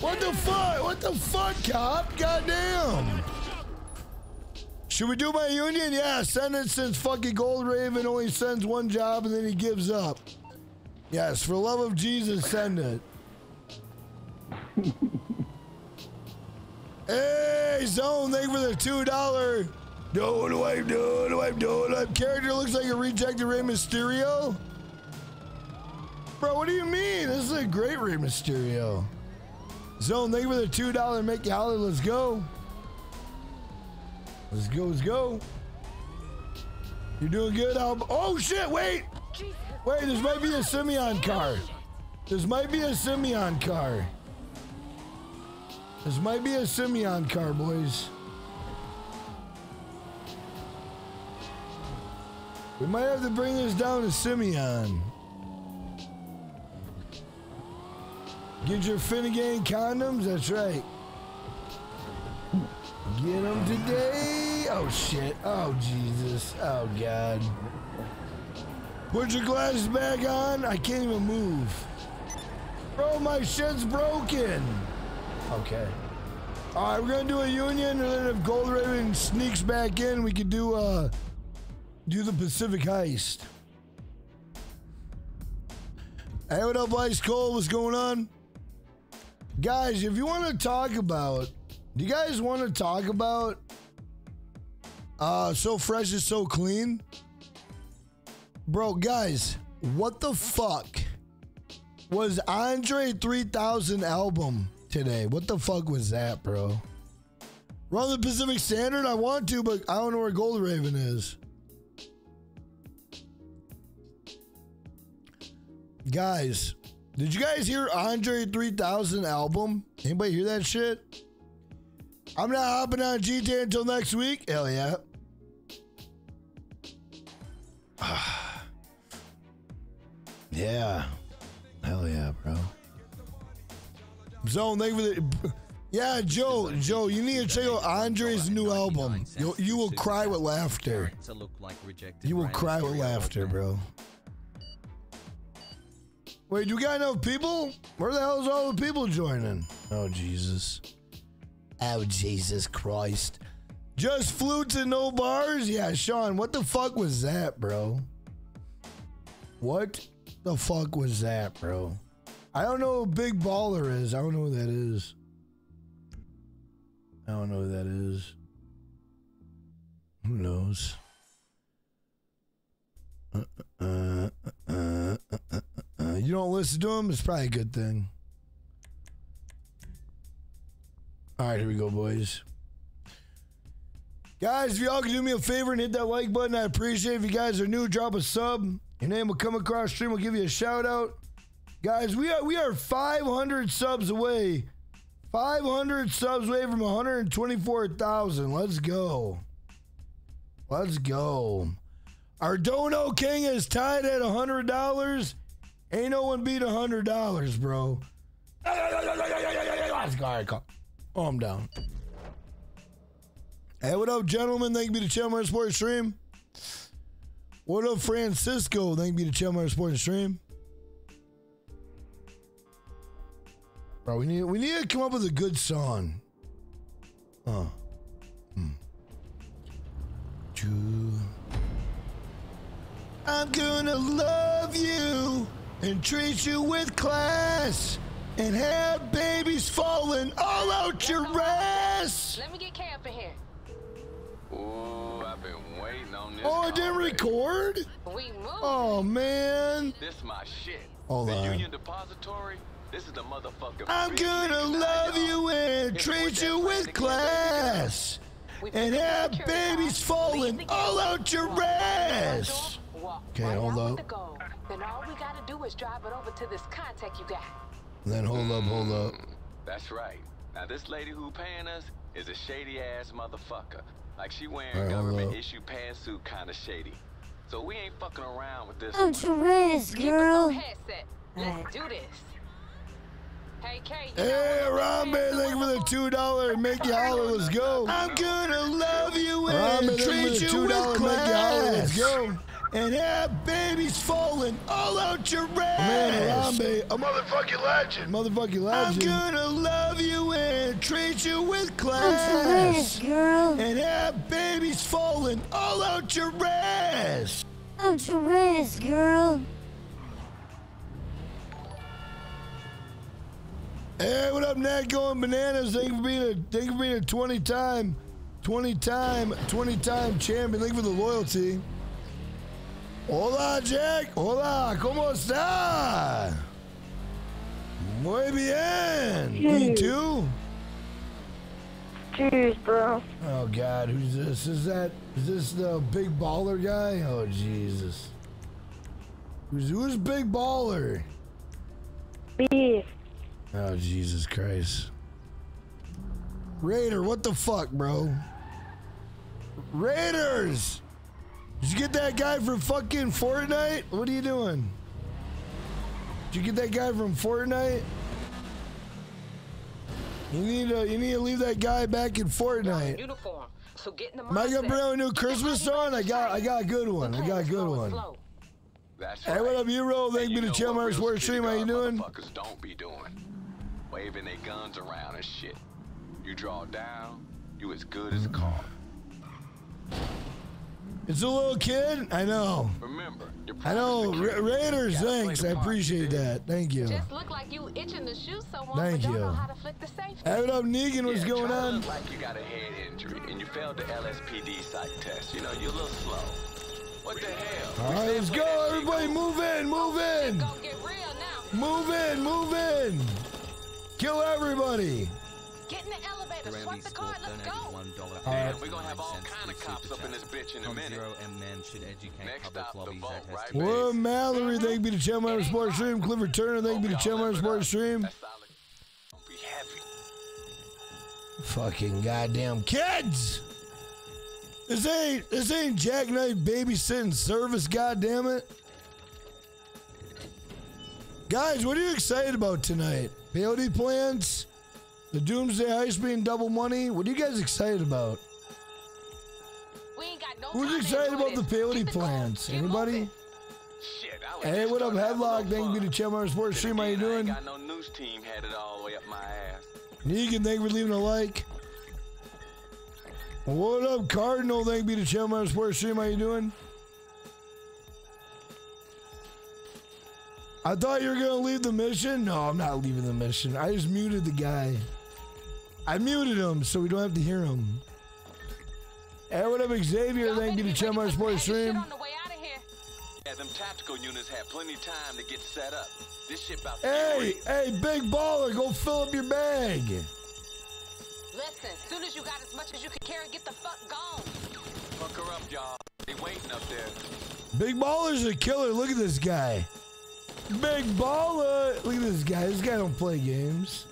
What the fuck? What the fuck, cop? Goddamn! Should we do my union? Yeah, send it since fucking Gold Raven only sends one job and then he gives up. Yes, for the love of Jesus, send it. Hey, Zone, thank you for the two dollars. No, no, I'm no, no, I'm no, no. Character looks like a rejected Rey Mysterio. Bro, what do you mean? This is a great Rey Mysterio. Zone, thank you for the two dollars. Make you holler. Let's go. Let's go, let's go. You're doing good. I'll, oh, shit, wait. Wait, this might be a Simeon car. This might be a Simeon car. This might be a Simeon car, boys. We might have to bring this down to Simeon. Get your Finnegan condoms, that's right. Get them today. Oh shit, oh Jesus, oh God. Put your glasses back on, I can't even move. Bro, my shit's broken. Okay. All right, we're gonna do a union, and then if Gold Raven sneaks back in, we could do a... do the Pacific Heist. Hey, what up, Ice Cold? What's going on? Guys, if you want to talk about... Do you guys want to talk about... Uh, so fresh is so clean? Bro, guys, what the fuck was Andre three thousand album today? What the fuck was that, bro? Run the Pacific Standard? I want to, but I don't know where Gold Raven is. Guys, did you guys hear Andre three thousand album? Anybody hear that shit? I'm not hopping on G T A until next week. Hell yeah. Yeah. Hell yeah, bro. Zone, thank you for the... Yeah, Joe, Joe, you need to check out Andre's new album. You'll, you will cry with laughter. You will cry with laughter, bro. Wait, you got enough people? Where the hell is all the people joining? Oh, Jesus. Oh, Jesus Christ. Just flutes and no bars? Yeah, Sean, what the fuck was that, bro? What the fuck was that, bro? I don't know who Big Baller is. I don't know who that is. I don't know who that is. Who knows? Uh, uh, uh, uh, uh. Uh, you don't listen to him, it's probably a good thing. Alright, here we go, boys. Guys, if y'all can do me a favor and hit that like button, I appreciate it. If you guys are new, drop a sub. Your name will come across stream, we'll give you a shout out. Guys, we are we are five hundred subs away. five hundred subs away from one hundred twenty-four thousand. Let's go. Let's go. Our Dono King is tied at one hundred dollars. Ain't no one beat one hundred dollars, bro. Let's go. All right, calm down. Hey, what up, gentlemen? Thank you for the Channel Minor Sports Stream. What up, Francisco? Thank you for the Channel Minor Sports Stream. Bro, we need, we need to come up with a good song. Huh. Hmm. Two. I'm gonna love you and treat you with class and have babies falling all out your ass. Let me get camp in here. Ooh, I've been waiting on this. Oh, I didn't record? We moved. Oh, man. This is my shit. Hold on. The Union Depository, this is the motherfucker. I'm gonna love you and treat you with class and have babies falling all out your ass. Okay, right hold up. The then all we gotta do is drive it over to this contact you got. Then hold up, hold up. That's right. Now this lady who paying us is a shady ass motherfucker. Like she wearing right, government issue pantsuit kind of shady. So we ain't fucking around with this. I'm dressed, girl. Let's do this. Hey, Kate, hey, Ramen, thank you for the two dollar Mickey Holler. Let's go. I'm gonna love you and treat you with class. Let's go. And have babies falling all out your ass. Man, Harambe, a motherfucking legend. Motherfucking legend. I'm gonna love you and treat you with class. I'm dressed, girl. And have babies falling all out your ass. I'm dressed, girl. Hey, what up, Nat going bananas? Thank you for being a, thank you for being a twenty-time, twenty-time, twenty-time champion. Thank you for the loyalty. Hola, Jack. Hola, ¿cómo está? Muy bien. Cheers. Me too. Cheers, bro. Oh, God. Who's this? Is that, is this the Big Baller guy? Oh, Jesus. Who's, who's Big Baller? Beef. Oh, Jesus Christ. Raider, what the fuck, bro? Raiders! Did you get that guy from fucking Fortnite? What are you doing? Did you get that guy from Fortnite? You need to you need to leave that guy back in Fortnite. Uniform. So get in the mindset. Am I gonna bring out a new Christmas song? I got I got a good one. I got a good one. That's right. Hey, what up, Euro? Thank you to Channel Minor Sports Stream. How you doing? Motherfuckers don't be doing waving their guns around and shit. You draw down, you as good as a car. It's a little kid. I know. Remember, I know. Ra Raiders, thanks. I appreciate that. Thank you. Just look like you itching to shoot someone. Thank you. Don't know how to flick the safety. Have it up, Negan. What's yeah, going on? Look like you got a head injury and you failed the L S P D psych test. You know you're a little slow. What the hell? All right, let's go, everybody. Move in. Move in. Move in. Move in. Kill everybody. Get in the elevator, swipe the card, let's go! Alright, we're gonna have all kind of cops up in this bitch in a minute. Next stop, the vote, right? Well, Mallory, thank you for the Channel Minor Sports Stream. Clifford Turner, thank you for the Channel Minor Sports Stream. Fucking goddamn kids! This ain't, this ain't Jackknife babysitting service, goddammit. Guys, what are you excited about tonight? Peyote plants? The Doomsday Heist being double money. What are you guys excited about? We ain't got no Who's excited about the peyote plans? Anybody? Shit, I hey, what up, Headlock? No thank fun. you for the Channel Minor Sports Stream. How you doing? Got no news team headed all the way up my ass. Negan, thank you for leaving a like. What up, Cardinal? Thank you for the Channel Minor Sports Stream. How you doing? I thought you were gonna leave the mission. No, I'm not leaving the mission. I just muted the guy. I muted him so we don't have to hear him. Hey, what up, Xavier? Thank you to Channel Minor Sports Stream. Yeah, them tactical units had plenty of time to get set up. This shit about Hey, hey, big baller, go fill up your bag. Listen, as soon as you got as much as you can carry, get the fuck gone. Fuck her up, y'all. They waiting up there. Big baller's a killer. Look at this guy. Big baller. Look at this guy. This guy don't play games.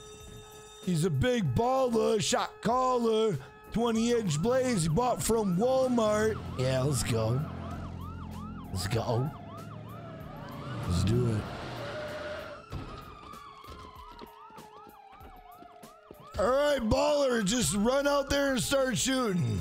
He's a big baller, shot caller, twenty inch blades he bought from Walmart. Yeah, let's go. Let's go. Let's do it. All right, baller, just run out there and start shooting.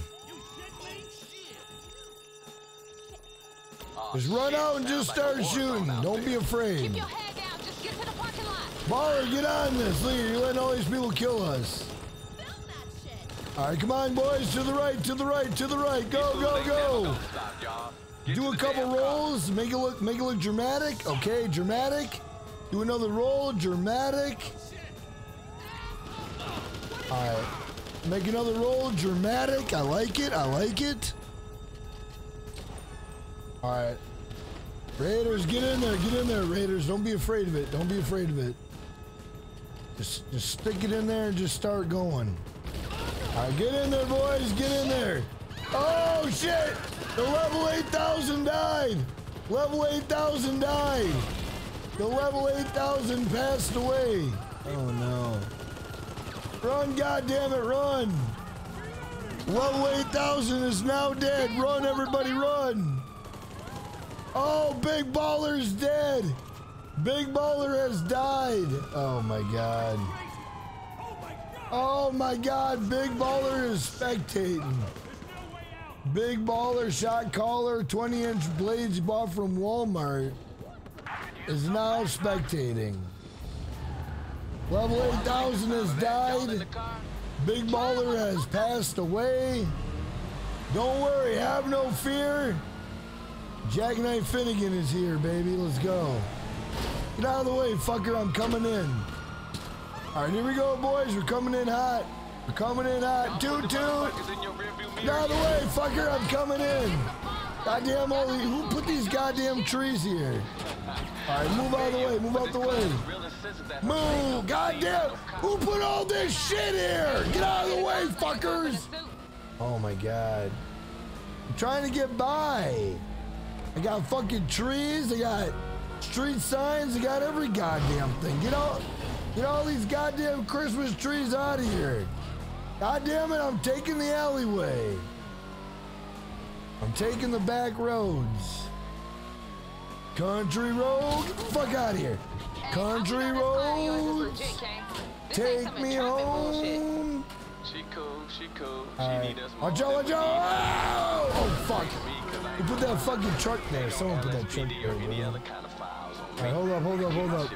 Just run out and just start shooting. Don't be afraid. Keep your head down. Just get to the parking lot. Baller, get on this. Leader, you're letting all these people kill us. All right, come on, boys. To the right, to the right, to the right. Go, go, go. Do a couple rolls. Make it look, make it look dramatic. Okay, dramatic. Do another roll. Dramatic. All right. Make another roll. Dramatic. I like it. I like it. All right, Raiders, get in there, get in there, Raiders. Don't be afraid of it. Don't be afraid of it. Just, just stick it in there and just start going. All right, get in there, boys. Get in there. Oh shit! The level eight thousand died. Level eight thousand died. The level eight thousand passed away. Oh no! Run, goddamn it, run! Level eight thousand is now dead. Run, everybody, run! Oh, Big Baller's dead. Big Baller has died. Oh, my God. Oh, my God. Big Baller is spectating. Big Baller shot caller, twenty inch blades bought from Walmart, is now spectating. Level eight thousand has died. Big Baller has passed away. Don't worry. Have no fear. Jackknife Finnegan is here, baby. Let's go. Get out of the way, fucker. I'm coming in. All right, here we go, boys. We're coming in hot. We're coming in hot. Toot, toot. Get out of the way, fucker. I'm coming in. Goddamn, all these, who put these goddamn trees here? All right, move out of the way. Move out the way. Move. Goddamn. Who put all this shit here? Get out of the way, fuckers. Oh, my God. I'm trying to get by. I got fucking trees, I got street signs, I got every goddamn thing. Get all, get all these goddamn Christmas trees out of here. Goddamn it, I'm taking the alleyway. I'm taking the back roads. Country road, get the fuck out of here. Country road, take me home. She cool, she cool, she need us more. Watch out, watch out! Oh, fuck. You put that fucking truck there. Someone put that truck there. Alright, hold up, hold up, hold up.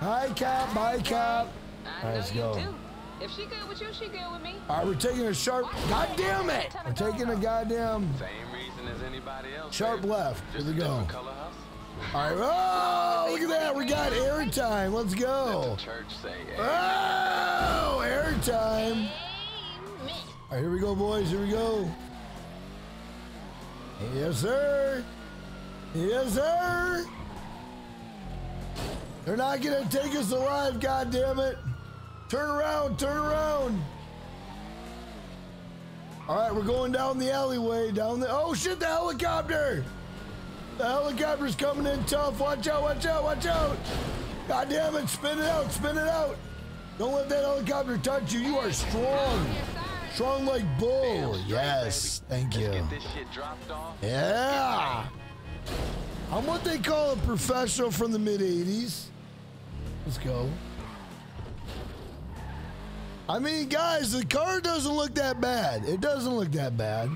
Hi, cop. Hi, cop. Alright, let's go. If she good with you, she good with me. All right, we're taking a sharp. God damn it! We're taking a goddamn. Same reason as anybody else. Sharp left. Here we go. All right. Oh, look at that. We got airtime. Let's go. Oh, airtime. All right, here we go, boys. Here we go. Yes, sir. Yes, sir. They're not gonna take us alive. God damn it. Turn around, turn around. All right, we're going down the alleyway, down the, oh shit, the helicopter. The helicopter's coming in tough. Watch out, watch out, watch out. God damn it, spin it out, spin it out. Don't let that helicopter touch you. You are strong. Strong like bull. Yes, thank you. Yeah. I'm what they call a professional from the mid eighties. Let's go. I mean, guys, the car doesn't look that bad. It doesn't look that bad.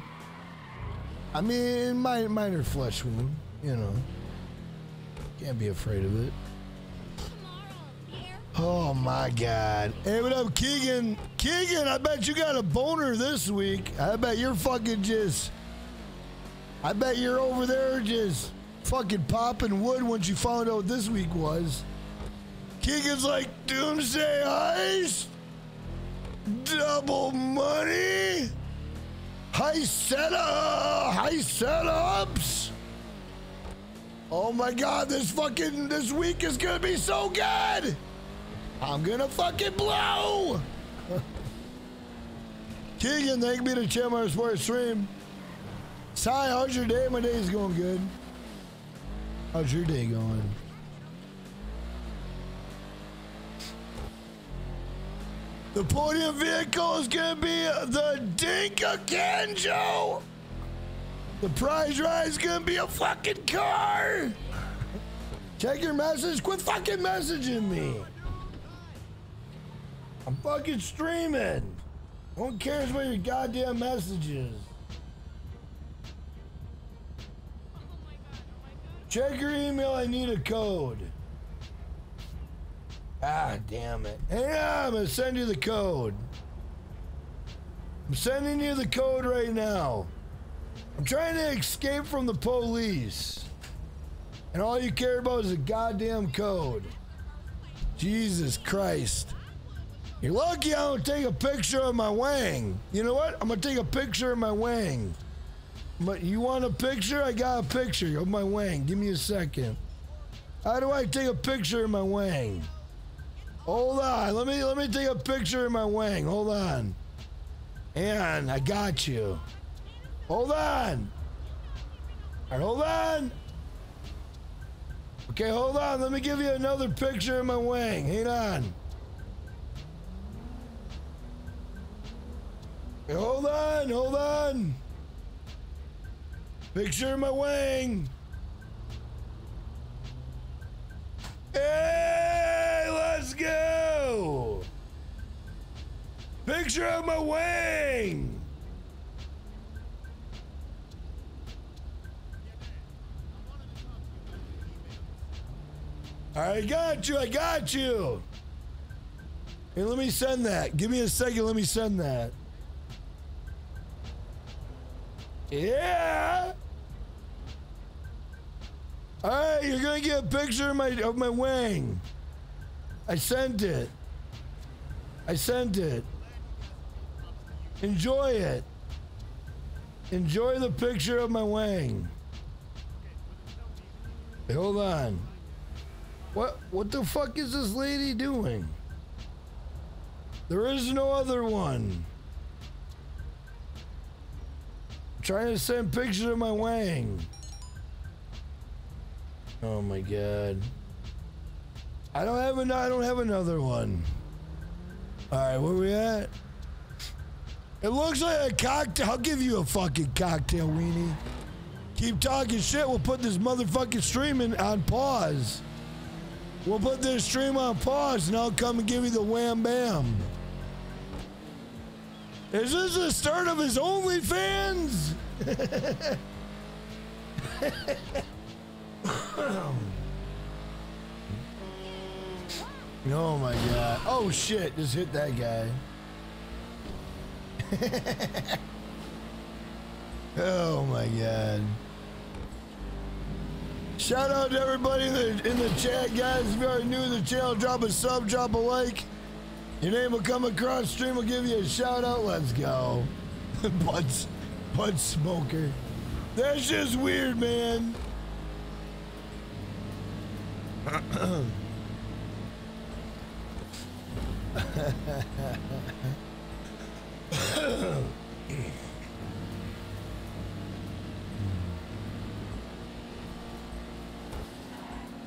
I mean, minor, minor flesh wound, you know. Can't be afraid of it. Oh, my God. Hey, what up, Keegan? Keegan, I bet you got a boner this week. I bet you're fucking just... I bet you're over there just fucking popping wood once you found out what this week was. Keegan's like, Doomsday Heist? Double money, high setup, high setups. Oh my God, this fucking this week is gonna be so good. I'm gonna fucking blow. Keegan, thank me to Chandler Sports Stream. Ty, how's your day? My day's going good. How's your day going? The podium vehicle is gonna be the Dinkakanjo. The prize ride is gonna be a fucking car. Check your message. Quit fucking messaging me. I'm fucking streaming. No one cares what your goddamn message is. Check your email. I need a code. Ah, damn it. Yeah, I'm gonna send you the code. I'm sending you the code right now. I'm trying to escape from the police. And all you care about is a goddamn code. Jesus Christ. You're lucky I don't take a picture of my wang. You know what? I'm gonna take a picture of my wang. But you want a picture? I got a picture of my wang. Give me a second. How do I take a picture of my wang? Hold on, let me let me take a picture of my wang. Hold on, and I got you. Hold on. All right, hold on. Okay, hold on. Let me give you another picture of my wang. Hang on. Okay, hold on, hold on. Picture of my wang. Hey, let's go! Picture of my wang! I got you, I got you! Hey, let me send that. Give me a second, let me send that. Yeah! All right, you're gonna get a picture of my of my wang. I sent it. I sent it. Enjoy it. Enjoy the picture of my wang. Hey, hold on. What what the fuck is this lady doing? There is no other one. I'm trying to send pictures of my wang. Oh my God. I don't have an, I don't have another one. All right, where we at? It looks like a cocktail. I'll give you a fucking cocktail, weenie. Keep talking shit. We'll put this motherfucking stream in, on pause. We'll put this stream on pause and I'll come and give you the wham bam. Is this the start of his OnlyFans? Oh my God. Oh shit, just hit that guy. Oh my god. Shout out to everybody in the, in the chat, guys. If you are new to the channel, drop a sub, drop a like. Your name will come across stream, we'll give you a shout out. Let's go. Bud, Bud Smoker. That's just weird, man.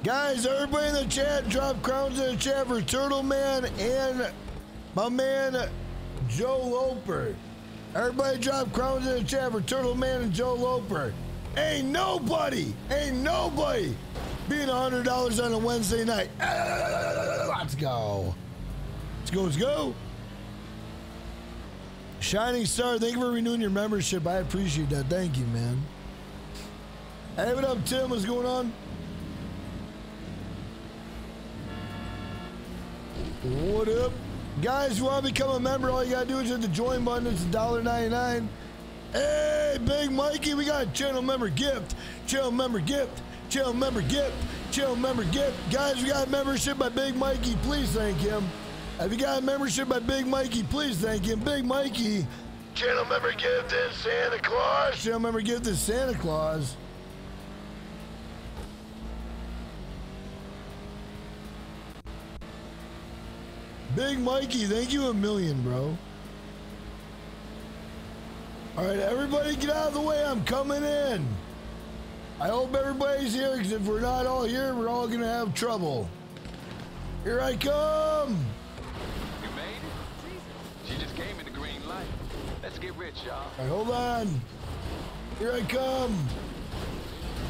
Guys, everybody in the chat, drop crowns in the chat for Turtle Man and my man Joe Loper. Everybody drop crowns in the chat for Turtle Man and Joe Loper. Ain't nobody, ain't nobody being one hundred dollars on a Wednesday night. Let's go. Let's go, let's go. Shining Star, thank you for renewing your membership. I appreciate that. Thank you, man. Hey, what up, Tim? What's going on? What up? Guys, if you want to become a member, all you got to do is hit the join button. It's one ninety-nine. Hey, Big Mikey, we got a channel member gift. Channel member gift. Channel member gift. Channel member gift. Guys, we got a membership by Big Mikey. Please thank him. If you got a membership by Big Mikey, please thank him. Big Mikey. Channel member gift is Santa Claus. Channel member gift is Santa Claus. Big Mikey, thank you a million, bro. All right, everybody get out of the way. I'm coming in. I hope everybody's here, because if we're not all here, we're all going to have trouble. Here I come. She just came in the green light. Let's get rich, y'all. All right, hold on. Here I come.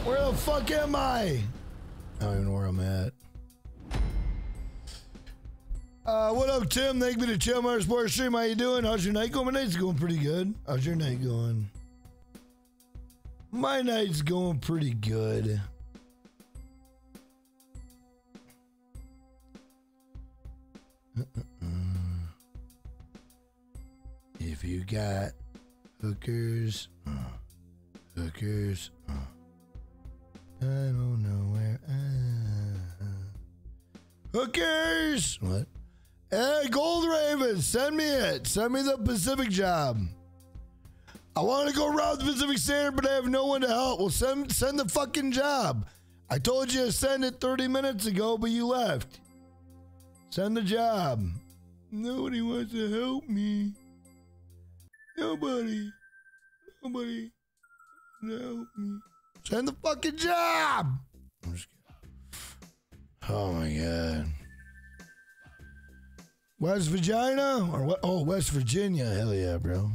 Where the fuck am I? I don't even know where I'm at. Uh, what up, Tim? Thank you to Chill Mars Sports Stream. How you doing? How's your night going? My night's going pretty good. How's your night going? My night's going pretty good. If you got hookers, uh, hookers, uh, I don't know where. Uh, uh, hookers! What? Hey, Gold Raven, send me it. Send me the Pacific job. I want to go route the Pacific Standard, but I have no one to help. Well, send, send the fucking job. I told you to send it thirty minutes ago, but you left. Send the job. Nobody wants to help me. Nobody. Nobody wants to help me. Send the fucking job. I'm just kidding. Oh, my God. West Virginia? Or what? Oh, West Virginia. Hell yeah, bro.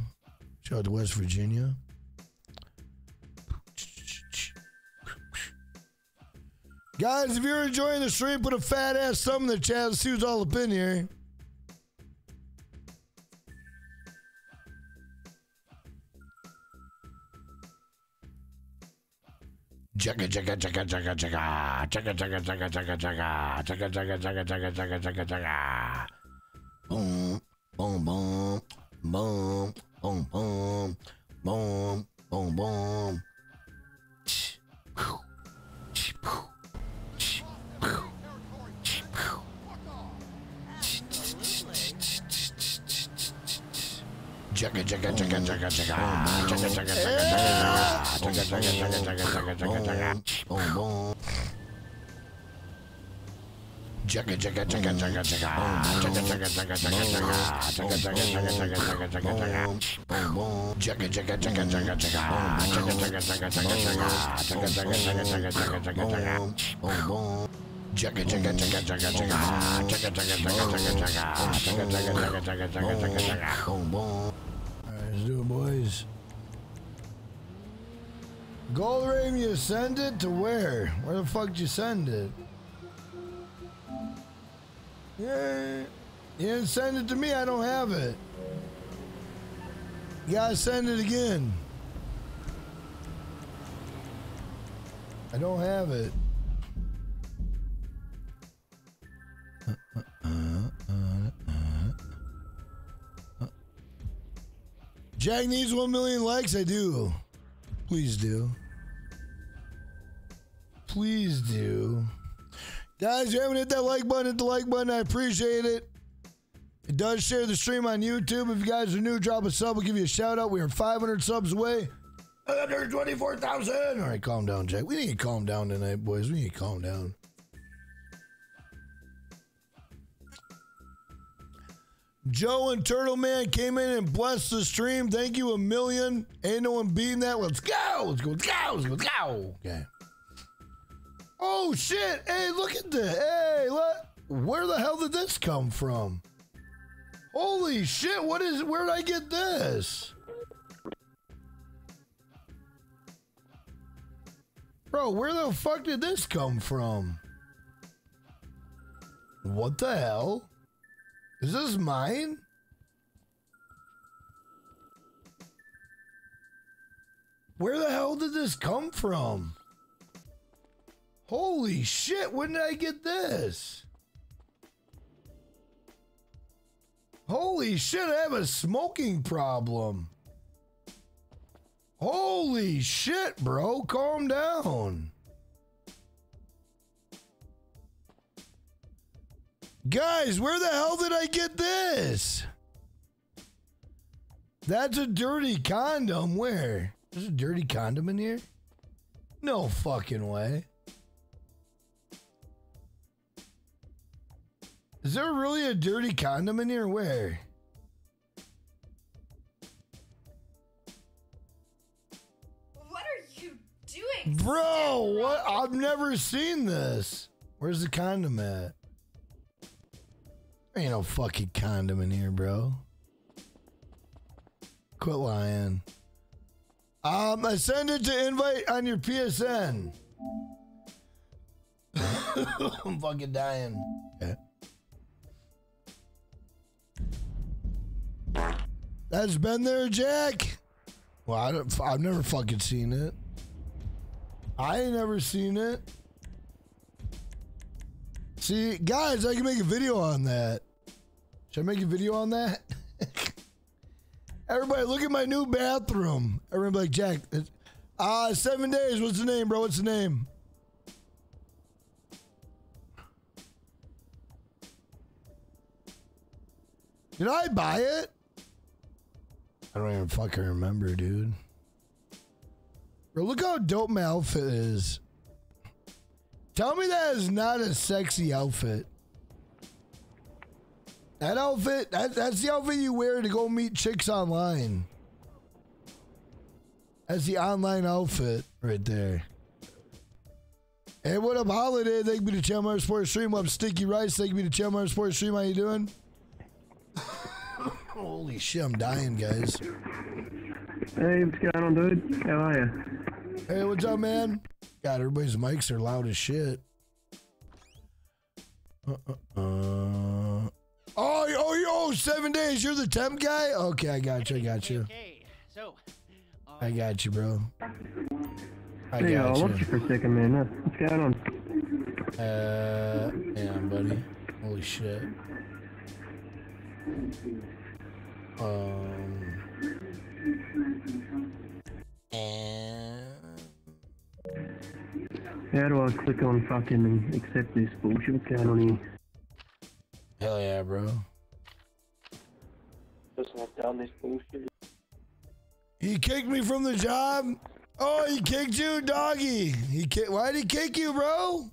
Shout out to West Virginia. Guys, if you're enjoying the stream, put a fat ass thumb in the chat. Let's see who's all up in here. Chugga chugga chugga chugga chugga chugga chugga chugga chugga chugga chugga chugga chugga chugga chugga chugga chugga. Boom, boom, boom, boom, boom, boom, boom, boom, boom. Chugga chugga chugga chugga chugga chugga chugga chugga Jacka Jacka Jacka Jacka Jacka Jacka Jacka Jacka Jacka. Alright, let's do it, boys. Gold Raven, you send it to where? Where the fuck did you send it? Yeah. You didn't send it to me, I don't have it. You gotta send it again. I don't have it. Uh, uh, uh, uh. Jack needs one million likes. I do. Please do. Please do. Guys, you haven't hit that like button. Hit the like button. I appreciate it. It does share the stream on YouTube. If you guys are new, drop a sub. We'll give you a shout out. We are five hundred subs away. one hundred twenty-four thousand. All right, calm down, Jack. We need to calm down tonight, boys. We need to calm down. Joe and Turtle Man came in and blessed the stream. Thank you a million. Ain't no one beating that. Let's go. Let's go. Let's go. Let's go. Let's go. Okay. Oh, shit. Hey, look at this. Hey, what? Where the hell did this come from? Holy shit. What is, where did I get this? Bro, where the fuck did this come from? What the hell? Is this mine? Where the hell did this come from? Holy shit, when did I get this? Holy shit, I have a smoking problem. Holy shit, bro, calm down. Guys, where the hell did I get this? That's a dirty condom. Where? There's a dirty condom in here? No fucking way. Is there really a dirty condom in here? Where? What are you doing? Bro, what? I've never seen this. Where's the condom at? Ain't no fucking condom in here, bro. Quit lying. Um, I send it to invite on your P S N. I'm fucking dying. Okay. That's been there, Jack. Well, I don't, I've never fucking seen it. I ain't never seen it. See, guys, I can make a video on that. Should I make a video on that? Everybody, look at my new bathroom. Everybody, like, Jack, ah, uh, seven days. What's the name, bro? What's the name? Did I buy it? I don't even fucking remember, dude. Bro, look how dope my outfit is. Tell me that is not a sexy outfit. That outfit, that, that's the outfit you wear to go meet chicks online. That's the online outfit right there. Hey, what up, Holiday? Thank you to Channel Mars Sports Stream. What up, Sticky Rice? Thank you to Channel Mars Sports Stream. How you doing? Holy shit, I'm dying, guys. Hey, what's going on, dude? How are you? Hey, what's up, man? God, everybody's mics are loud as shit. Uh, uh, uh. Oh, oh, oh, seven days. You're the temp guy? Okay, I got you. I got you. Okay, so, um, I got you, bro. I hey, got I'll you. Watch you for a second, man. What's going on? Uh, yeah, buddy. Holy shit. Um. And. How do I click on fucking accept this bullshit? What's going on here? Hell yeah, bro. Just walk down this bullshit. He kicked me from the job. Oh, he kicked you, doggy. He kick. Why'd he kick you, bro?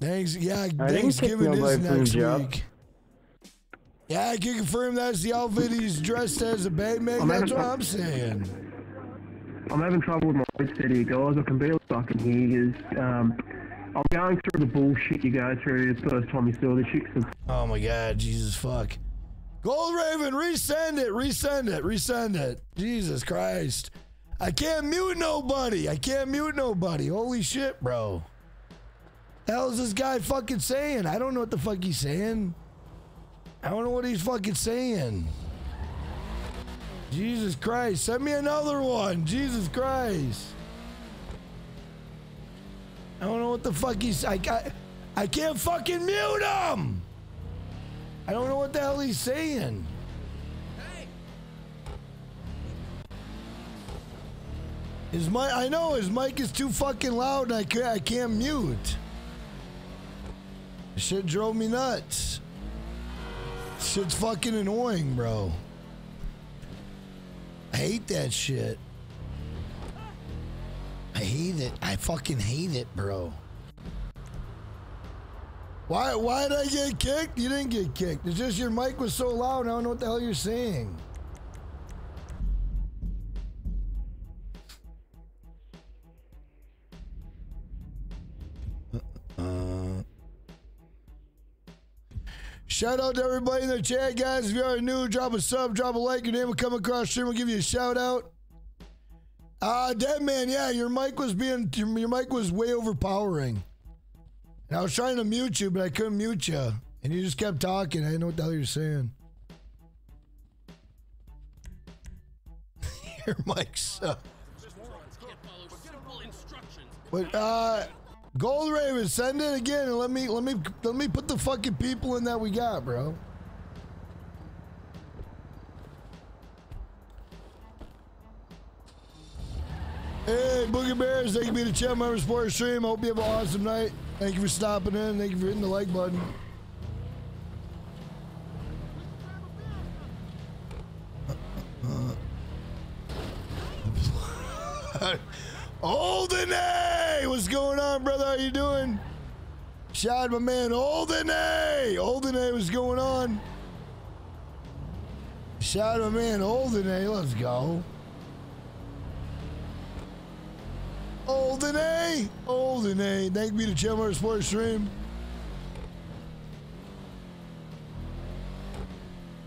Thanks. Yeah, I Thanksgiving is next week. Yeah, I can confirm that's the outfit he's dressed as a Batman. That's what I'm saying. I'm having trouble with my headset here, guys. I can barely fucking hear you. Um, I'm going through the bullshit you go through the first time you saw the chicks. And oh my god, Jesus fuck. Gold Raven, resend it, resend it, resend it. Jesus Christ. I can't mute nobody. I can't mute nobody. Holy shit, bro. The hell is this guy fucking saying? I don't know what the fuck he's saying. I don't know what he's fucking saying. Jesus Christ. Send me another one. Jesus Christ. I don't know what the fuck he's... I, I, I can't fucking mute him. I don't know what the hell he's saying. Hey. His mic, I know his mic is too fucking loud and I can't, I can't mute. Shit drove me nuts. Shit's fucking annoying, bro. I hate that shit. I hate it. I fucking hate it, bro. Why, why did I get kicked? You didn't get kicked. It's just your mic was so loud, I don't know what the hell you're saying. Uh, shout out to everybody in the chat, guys. If you are new, drop a sub, drop a like. Your name will come across stream. We'll give you a shout out. Uh, Dead Man, yeah, your mic was being, your mic was way overpowering. And I was trying to mute you, but I couldn't mute you. And you just kept talking. I didn't know what the hell you were saying. Your mic sucks. But uh, Gold Raven, send it again, and let me let me let me put the fucking people in that we got, bro. Hey, Boogie Bears, thank you for being the channel members for our stream. I hope you have an awesome night. Thank you for stopping in. Thank you for hitting the like button. Oldenay! What's going on, brother? How you doing? Shout out my man, Oldenay! Oldenay, what's going on? Shout out my man, Oldenay. Let's go. Oldenay, Oldenay, thank me to Chillmar Sports Stream.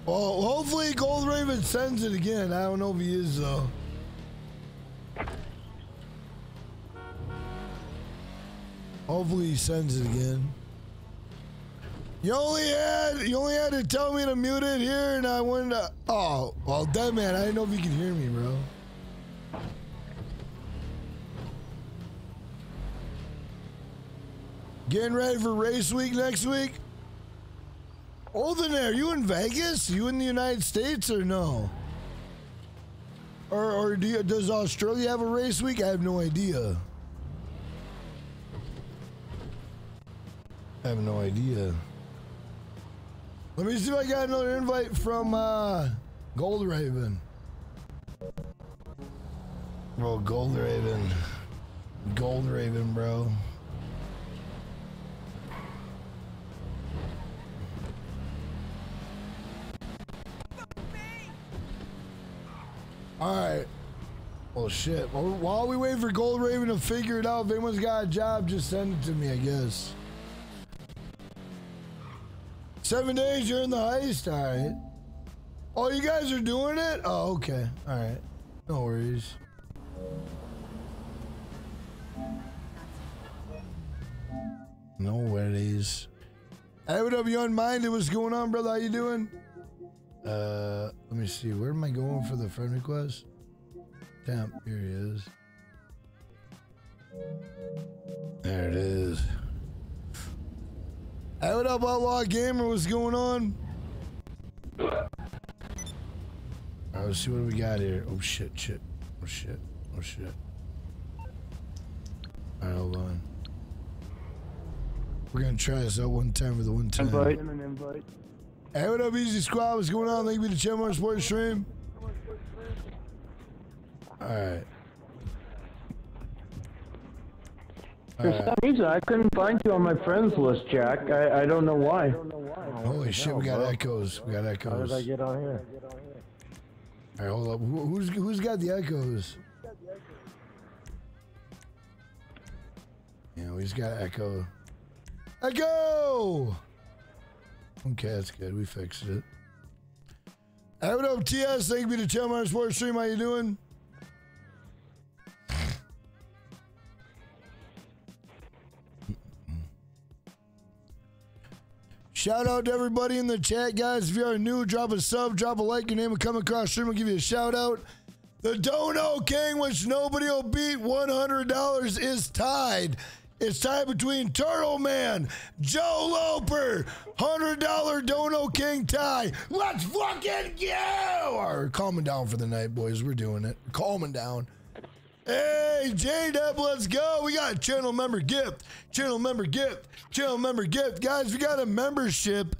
Well, hopefully Gold Raven sends it again. I don't know if he is though. Hopefully he sends it again. You only had, you only had to tell me to mute it here, and I went. To, oh, well, Dead Man, I didn't know if you could hear me, bro. Getting ready for race week next week? Oldenay, are you in Vegas? You in the United States or no? Or, or do you, does Australia have a race week? I have no idea. I have no idea. Let me see if I got another invite from uh, Gold Raven. Bro, Gold Raven. Gold Raven, bro. All right. Well, shit. Well, while we wait for Gold Raven to figure it out, if anyone's got a job, just send it to me, I guess. Seven days, you're in the heist? All right. Oh, you guys are doing it? Oh, okay. All right. No worries. No worries. Hey, what up, you unminded? What's going on, brother? How you doing? Uh, let me see. Where am I going for the friend request? Damn, here he is. There it is. Hey, what up, Outlaw Gamer? What's going on? Alright, let's see what we got here. Oh, shit, shit. Oh, shit. Oh, shit. Alright, hold on. We're gonna try this out one time for the one time. Invite. An invite. Hey, what up, Easy Squad? What's going on? Thank you for the Chillmar Sports Stream. Alright. For All right. some reason, I couldn't find you on my friends list, Jack. I, I don't know why. Holy oh, shit, no, we got bro. echoes. We got echoes. How did I get on here? Alright, hold up. Who, who's, who's got the echoes? Yeah, we just got echo. Echo! Okay, that's good. We fixed it. Hey, what up, T S? Thank you to Chillmar Sports Stream. How you doing? Shout out to everybody in the chat, guys. If you are new, drop a sub, drop a like. Your name will come across stream. We'll give you a shout out. The Dono King, which nobody will beat, one hundred dollars is tied. It's tied between Turtle Man, Joe Loper, one hundred dollar Dono King tie. Let's fucking go! All right, calming down for the night, boys. We're doing it. Calming down. Hey, J-Dub, let's go. We got a channel member gift. Channel member gift. Channel member gift. Guys, we got a membership.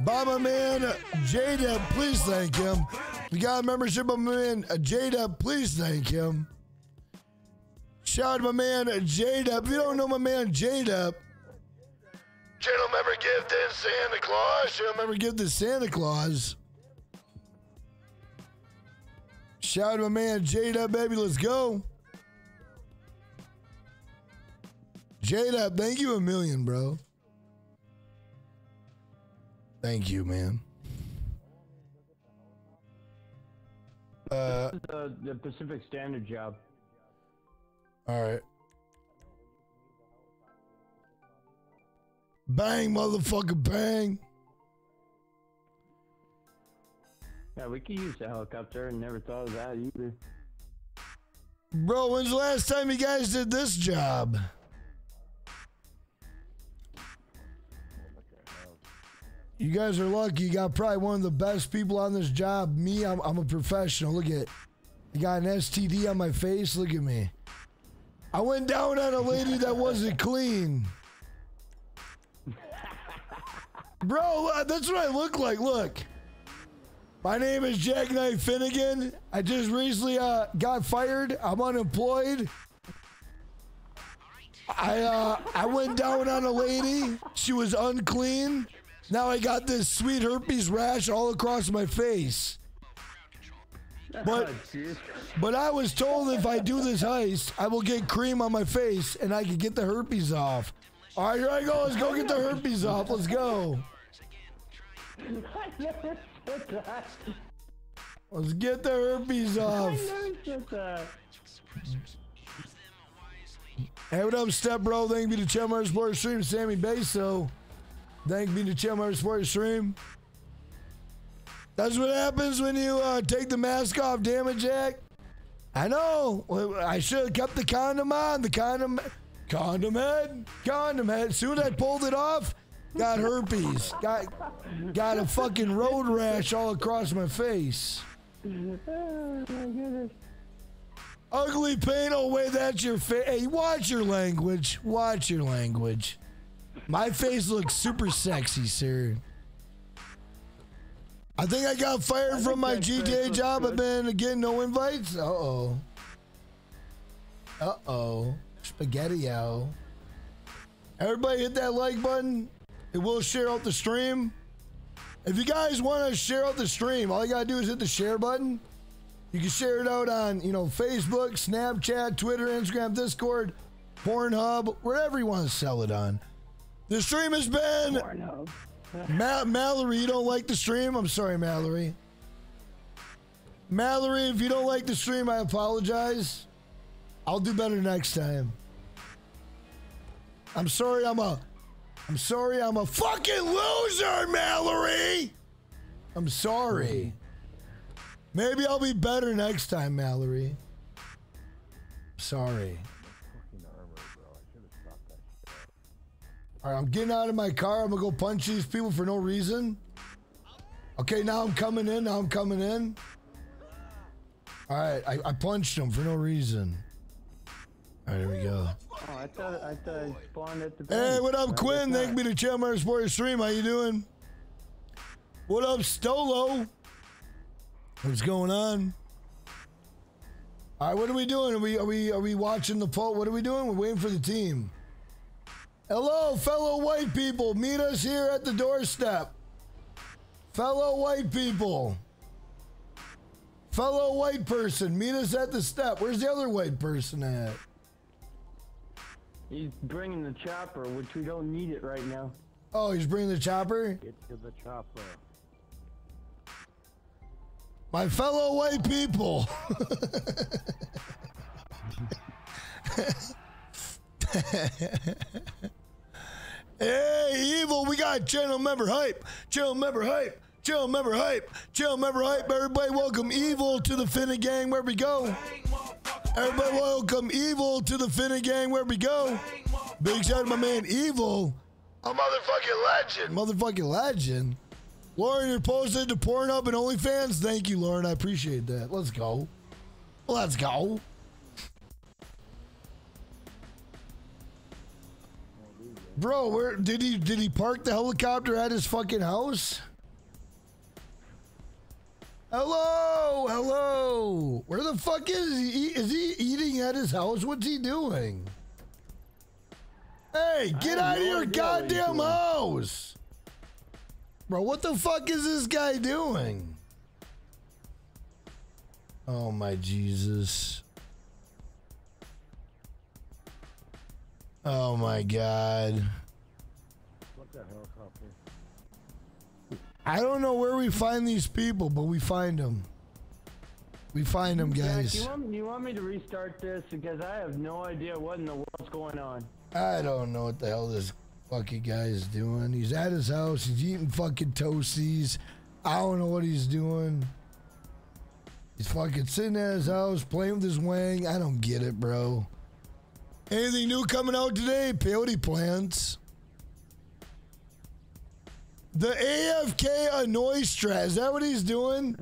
Baba Man, J-Dub, please thank him. We got a membership of my man, J-Dub, please thank him. Shout out to my man, J-Dub. If you don't know my man, J-Dub. Channel member gift is Santa Claus. Channel member gift is Santa Claus. Shout out to my man, J-Dub, baby. Let's go. J-Dub, thank you a million, bro. Thank you, man. Uh, this is the, the Pacific Standard job. All right. Bang, motherfucker, bang. Yeah, we could use the helicopter. I never thought of that either. Bro, when's the last time you guys did this job? You guys are lucky. You got probably one of the best people on this job. Me, I'm, I'm a professional. Look at it. I got an S T D on my face. Look at me. I went down on a lady that wasn't clean. Bro, that's what I look like. Look. My name is Jackknife Finnegan. I just recently uh, got fired. I'm unemployed. I, uh, I went down on a lady. She was unclean. Now I got this sweet herpes rash all across my face. But, oh, but I was told if I do this heist, I will get cream on my face and I can get the herpes off. All right, here I go. Let's go get the herpes off. Let's go. Let's get the herpes off. Hey, what up, Step Bro? Thank you to Chummer Explorer Stream, Sammy Beso. Thank you to Chummer Explorer Stream. That's what happens when you uh, take the mask off, damn it, Jack. I know. I should have kept the condom on. The condom, condom head, condom head. Soon as I pulled it off, got herpes. Got, got a fucking road rash all across my face. Oh, my goodness. Ugly pain. Oh wait, that's your face. Hey, watch your language. Watch your language. My face looks super sexy, sir. I think I got fired from my G T A job, but then again, no invites. Uh oh. Uh oh. Spaghetti-o. Everybody hit that like button. It will share out the stream. If you guys want to share out the stream, all you gotta do is hit the share button. You can share it out on, you know, Facebook, Snapchat, Twitter, Instagram, Discord, Pornhub, wherever you want to sell it on. The stream has been. Pornhub. Ma Mallory, you don't like the stream? I'm sorry, Mallory. Mallory, if you don't like the stream, I apologize. I'll do better next time. I'm sorry, I'm a... I'm sorry, I'm a fucking loser, Mallory! I'm sorry. Maybe I'll be better next time, Mallory. Sorry. All right, I'm getting out of my car. I'm gonna go punch these people for no reason. Okay, now I'm coming in. Now I'm coming in. All right, I, I punched them for no reason. All right, here we go. Oh, I thought, I thought I spawned at the bank. Hey, what up, no, Quinn? Thank you to Channel Sports Stream. How you doing? What up, Stolo? What's going on? All right, what are we doing? Are we are we are we watching the poll? What are we doing? We're waiting for the team. Hello, fellow white people. Meet us here at the doorstep. Fellow white people. Fellow white person. Meet us at the step. Where's the other white person at? He's bringing the chopper, which we don't need it right now. Oh, he's bringing the chopper? Get to the chopper. My fellow white people. Hey, Evil, we got channel member hype, channel member hype, channel member hype, channel member hype. Everybody welcome Evil to the Finna Gang where we go. Everybody welcome Evil to the Finna Gang where we go. Big shout out to my man Evil. A motherfucking legend. Motherfucking legend. Lauren, you're posted to Pornhub and OnlyFans. Thank you, Lauren. I appreciate that. Let's go. Let's go. Bro, where did he did he park the helicopter at his fucking house? Hello, hello. Where the fuck is he? Is he eating at his house? What's he doing? Hey, get out of your goddamn house. Bro, what the fuck is this guy doing? Oh my Jesus. Oh my God. What the helicopter? I don't know where we find these people, but we find them. We find them, guys. Jack, you, want, you want me to restart this? Because I have no idea what in the world's going on. I don't know what the hell this fucking guy is doing. He's at his house. He's eating fucking Toasties. I don't know what he's doing. He's fucking sitting at his house playing with his wang. I don't get it, bro. Anything new coming out today? Peyote plants. The A F K annoy strat. Is that what he's doing?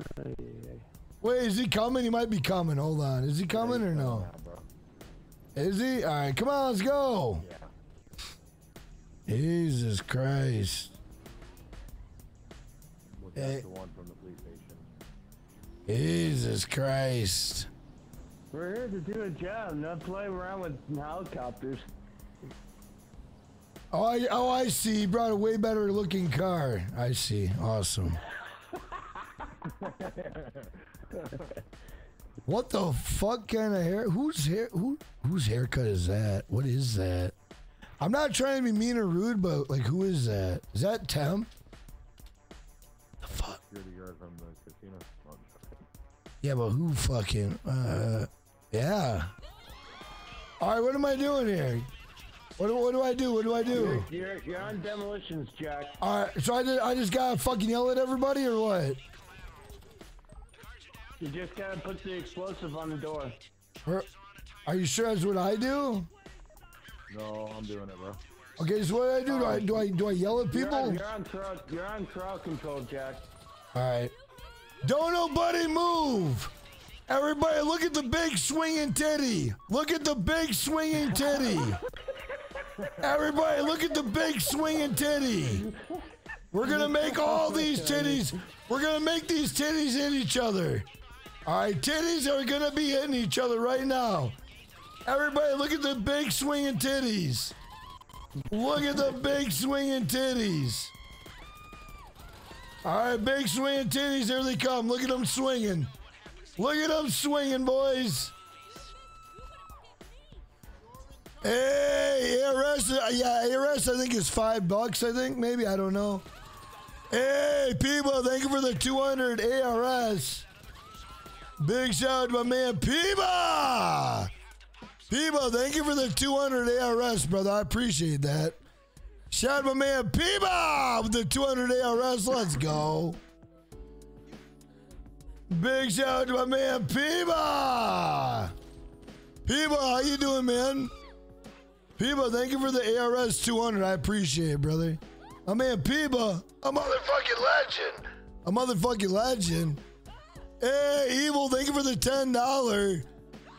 Wait, is he coming? He might be coming. Hold on. Is he coming or no? Is he? All right, come on, let's go. Jesus Christ. Hey. Jesus Christ. We're here to do a job, not play around with helicopters. Oh, I, oh, I see. You brought a way better looking car. I see. Awesome. What the fuck kind of hair? Who's hair? Who? Whose haircut is that? What is that? I'm not trying to be mean or rude, but like, who is that? Is that Temp? The fuck? Yeah, but who fucking? Uh, yeah. All right, what am I doing here? What do, what do I do? What do I do? You're, you're, you're on demolitions, Jack. All right, so I, did, I just gotta fucking yell at everybody or what? You just gotta put the explosive on the door. Are you sure that's what I do? No, I'm doing it, bro. Okay, so what do I do? Do I do I do I yell at people? You're on crowd. You're on crowd control, Jack. All right. Don't nobody move. Everybody, look at the big swinging titty. Look at the big swinging titty. Everybody, look at the big swinging titty. We're gonna make all these titties. We're gonna make these titties hit each other. All right, titties are gonna be hitting each other right now. Everybody, look at the big swinging titties. Look at the big swinging titties. All right, big swinging titties, here they come. Look at them swinging. Look at them swinging, boys. Hey, A R S, yeah, A R S, I think is five bucks, I think, maybe, I don't know. Hey, Peebo, thank you for the two hundred A R S. Big shout out to my man, Peebo. Peebo, thank you for the two hundred A R S, brother. I appreciate that. Shout out my man Peebo with the two hundred A R S. Let's go. Big shout out to my man Peebo. Peebo, how you doing, man? Peebo, thank you for the A R S two hundred. I appreciate it, brother. My man Peebo, a motherfucking legend. A motherfucking legend. Hey, Evil, thank you for the ten dollars.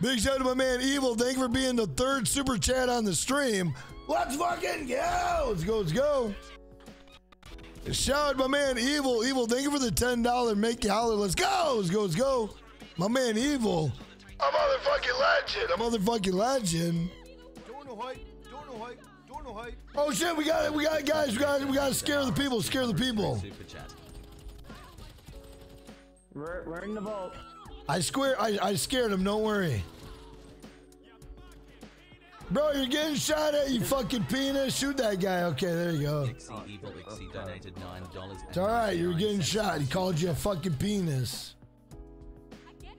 Big shout out to my man Evil. Thank you for being the third super chat on the stream. Let's fucking go! Let's go, let's go. Shout out my man Evil. Evil, thank you for the ten dollars. Make you holler. Let's go! Let's go, let's go. My man Evil. A motherfucking legend. A motherfucking legend. Don't know hype. Don't know hype. Don't know hype. Oh shit, we got it. We got it, guys. We got it. We got to scare the people. Scare the people. We're, we're in the vault. I swear, I, I scared him. Don't worry. Bro, you're getting shot at, you fucking penis. Shoot that guy. Okay, there you go. It's alright, you're getting shot. He called you a fucking penis.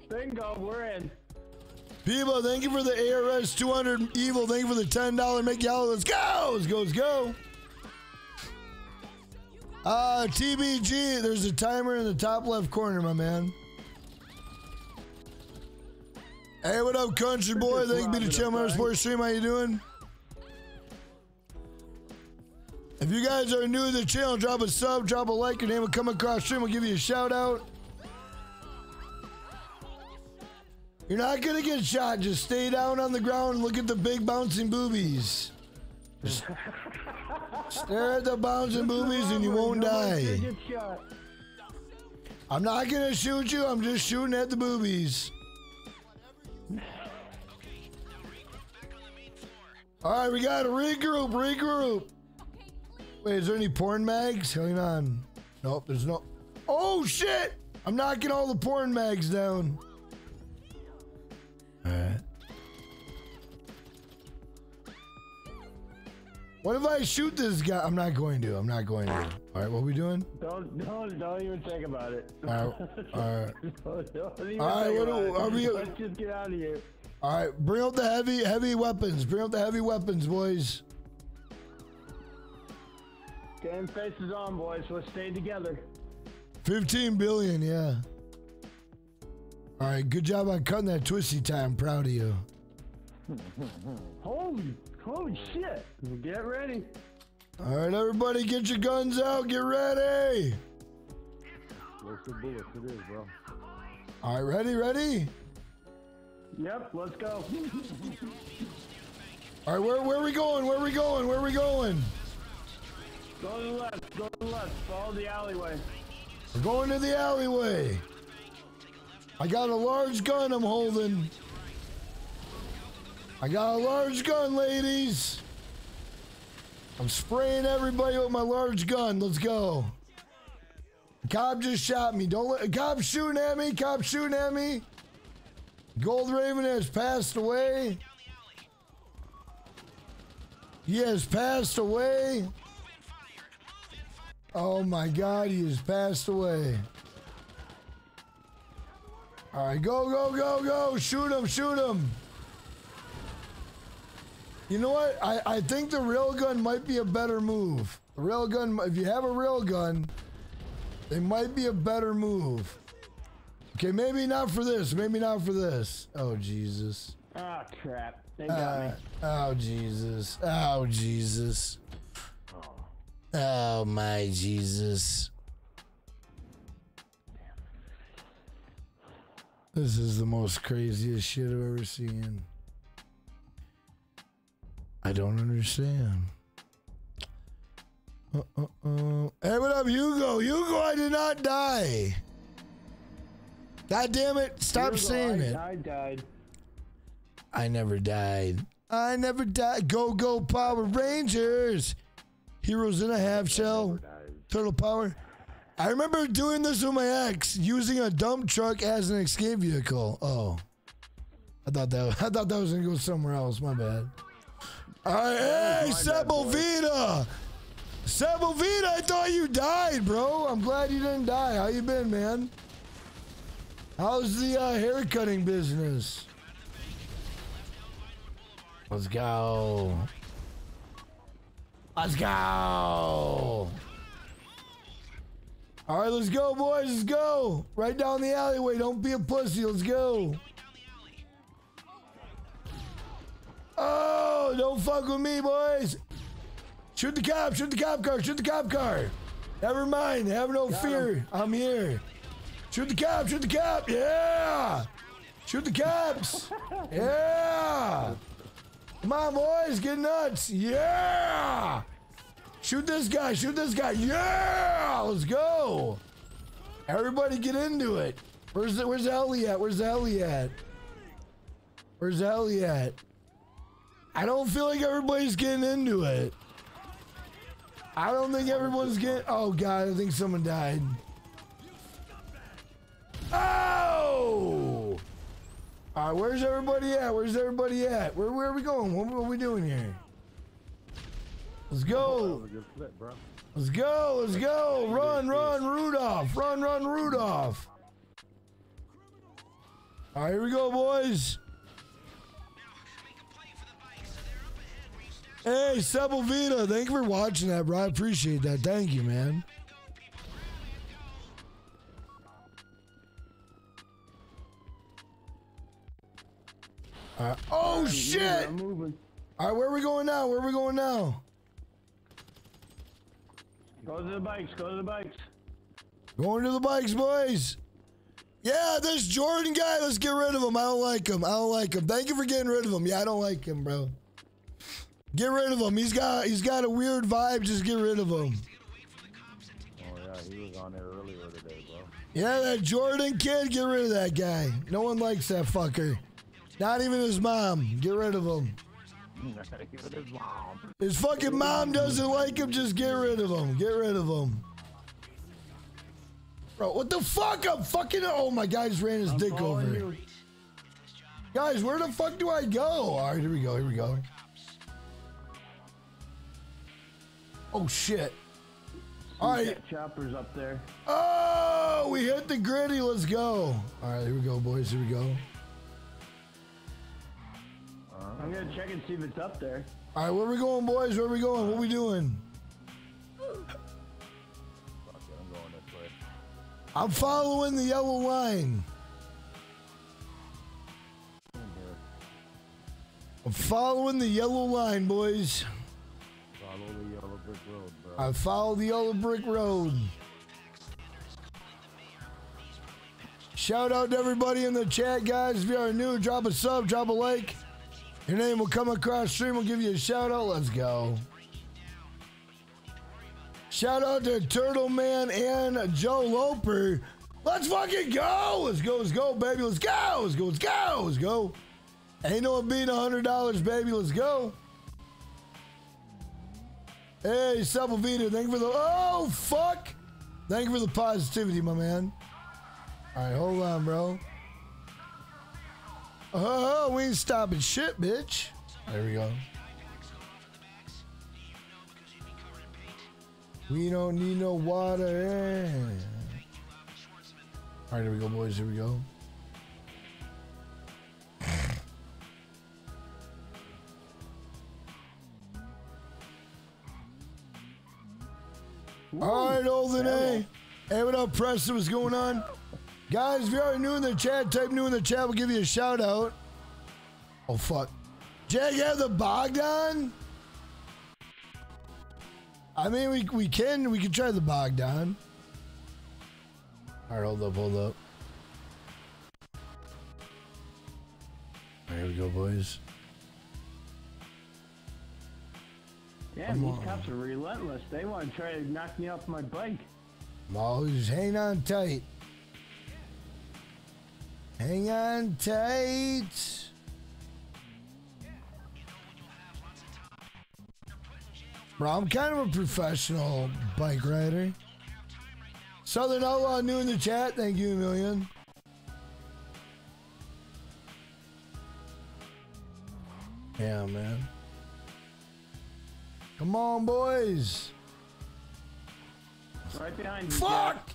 Bingo, we're in. Peebo, thank you for the A R S two hundred. Evil, thank you for the ten dollars. Make y'all, let's go! Let's go, let's go. Uh, T B G, there's a timer in the top left corner, my man. Hey, what up, country boy? Thank you for the channel member support stream. How you doing? If you guys are new to the channel, drop a sub, drop a like. Your name will come across stream. We'll give you a shout out. You're not gonna get shot. Just stay down on the ground and look at the big bouncing boobies. Just stare at the bouncing boobies and you won't die. I'm not gonna shoot you. I'm just shooting at the boobies. All right, we gotta regroup, regroup. Wait, is there any porn mags? Hang on. Nope, there's no. Oh shit! I'm knocking all the porn mags down. All right. What if I shoot this guy? I'm not going to. I'm not going to. All right, what are we doing? Don't, don't, don't even think about it. All right. All right. don't, don't all right what do, are we? Let's just get out of here. All right, bring out the heavy, heavy weapons. Bring out the heavy weapons, boys. Game faces on, boys. Let's stay together. fifteen billion, yeah. All right, good job on cutting that twisty tie. I'm proud of you. holy, holy shit. Get ready. All right, everybody, get your guns out. Get ready. Where's the bullets? It is, bro. All right, ready, ready? Yep, let's go. All right, where, where are we going? Where are we going? Where are we going? Go to the left. Go to the left. Follow the alleyway. We're going to the alleyway. I got a large gun I'm holding. I got a large gun, ladies. I'm spraying everybody with my large gun. Let's go. The cop just shot me. Don't let... Cop shooting at me. Cop shooting at me. Gold Raven has passed away. He has passed away. Oh my God, he has passed away. All right, go, go, go, go. Shoot him, shoot him. You know what? I, I think the railgun might be a better move. The railgun, if you have a railgun, they might be a better move. Okay, maybe not for this. Maybe not for this. Oh, Jesus. Oh, crap. They got uh, me. Oh, Jesus. Oh, Jesus. Oh, oh my Jesus. This is the most craziest shit I've ever seen. I don't understand. Uh, uh, uh. Hey, what up, Hugo? Hugo, I did not die. God damn it. Stop Hugo, saying I, it. I died. I never died. I never died. Go, go, Power Rangers. Heroes in a half shell. Turtle power. I remember doing this with my ex, using a dump truck as an escape vehicle. Oh, I thought that was, I thought that was gonna go somewhere else. My bad. All right, hey, Sepulveda, Sepulveda, I thought you died, bro. I'm glad you didn't die. How you been, man? How's the uh, hair cutting business? Let's go. Let's go. All right, let's go, boys. Let's go. Right down the alleyway. Don't be a pussy. Let's go. Oh, don't fuck with me, boys. Shoot the cop. Shoot the cop car. Shoot the cop car. Never mind. Have no fear. I'm here. Shoot the cop. Shoot the cop. Yeah. Shoot the cops. Yeah. Come on, boys. Get nuts. Yeah. Shoot this guy, shoot this guy. Yeah, let's go. Everybody get into it. Where's the, where's Ellie at? Where's Ellie at? Where's Ellie at? I don't feel like everybody's getting into it. I don't think everyone's getting, oh God, I think someone died. Oh! All right, where's everybody at? Where's everybody at? Where, where are we going? What, what are we doing here? Let's go. Let's go. Let's go. Run, run, Rudolph. Run, run, Rudolph. All right, here we go, boys. Hey, Sepulveda, thank you for watching that, bro. I appreciate that. Thank you, man. All right. Oh, shit. All right, where are we going now? Where are we going now? Go to the bikes, go to the bikes. Going to the bikes, boys. Yeah, this Jordan guy, let's get rid of him. I don't like him. I don't like him. Thank you for getting rid of him. Yeah, I don't like him, bro. Get rid of him. He's got he's got a weird vibe. Just get rid of him. Oh yeah, he was on there earlier today, bro. Yeah, that Jordan kid, get rid of that guy. No one likes that fucker. Not even his mom. Get rid of him. His fucking mom doesn't like him. Just get rid of him. Get rid of him. Bro, what the fuck? I'm fucking... Oh, my guy just ran his I'm dick over. You. Guys, where the fuck do I go? All right, here we go. Here we go. Oh, shit. All right. Choppers up there. Oh, we hit the gritty. Let's go. All right, here we go, boys. Here we go. I'm going to check and see if it's up there. All right, where we going, boys? Where we going? What we doing? I'm following the yellow line. I'm following the yellow line, boys. Follow the yellow brick road, bro. I follow the yellow brick road. Shout out to everybody in the chat, guys. If you are new, drop a sub, drop a like. Your name will come across stream. We'll give you a shout out. Let's go. Shout out to Turtle Man and Joe Loper. Let's fucking go. Let's go. Let's go, baby. Let's go. Let's go. Let's go. Let's go. Ain't no beating one hundred dollars, baby. Let's go. Hey, Sepulveda. Thank you for the... Oh, fuck. Thank you for the positivity, my man. All right, hold on, bro. Oh, we ain't stopping shit, bitch. There we go. We don't need no water. Yeah. All right, here we go, boys. Here we go. Ooh, all right, Olden A. Hey, what up, Preston? What's going on? Guys, if you are new in the chat, type new in the chat. We'll give you a shout out. Oh, fuck. Jack, you have the Bogdan? I mean, we, we can, we can try the Bogdan. All right, hold up, hold up. All right, here we go, boys. Yeah, these cops are relentless. They want to try to knock me off my bike. No, just hang on tight. Hang on tight. Bro, I'm kind of a professional bike rider. Southern Outlaw new in the chat. Thank you a million. Yeah, man. Come on, boys. Right behind you. Fuck!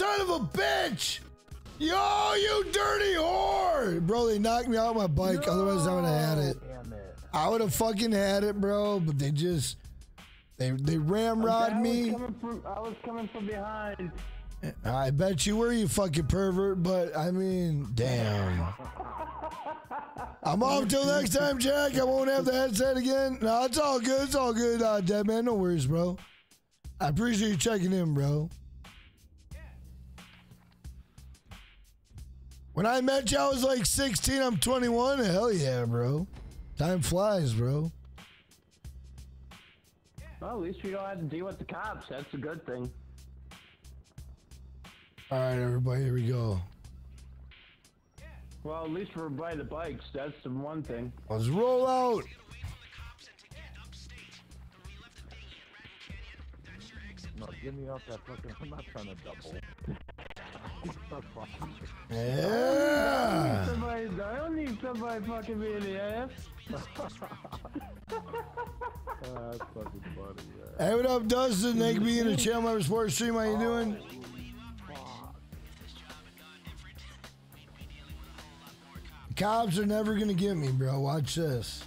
Son of a bitch! Yo, you dirty whore! Bro, they knocked me out of my bike. No. Otherwise, I would have had it. I would have fucking had it, bro, but they just, they they ramrod me. From, I was coming from behind. I bet you were, you fucking pervert, but I mean, damn. I'm off till next time, Jack. I won't have the headset again. No, it's all good. It's all good, uh, Dead Man. No worries, bro. I appreciate you checking in, bro. When I met you, I was like sixteen. I'm twenty-one. Hell yeah, bro. Time flies, bro. Well, at least we don't have to deal with the cops. That's a good thing. All right, everybody, here we go. Well, at least we're by the bikes. That's the one thing. Let's roll out. No, get me off that fucking. I'm not trying to double. Yeah. I don't need somebody fucking me in the ass. Hey, what up, Dustin? Thank me in the channel member sports stream. How you doing? The cops are never gonna get me, bro. Watch this.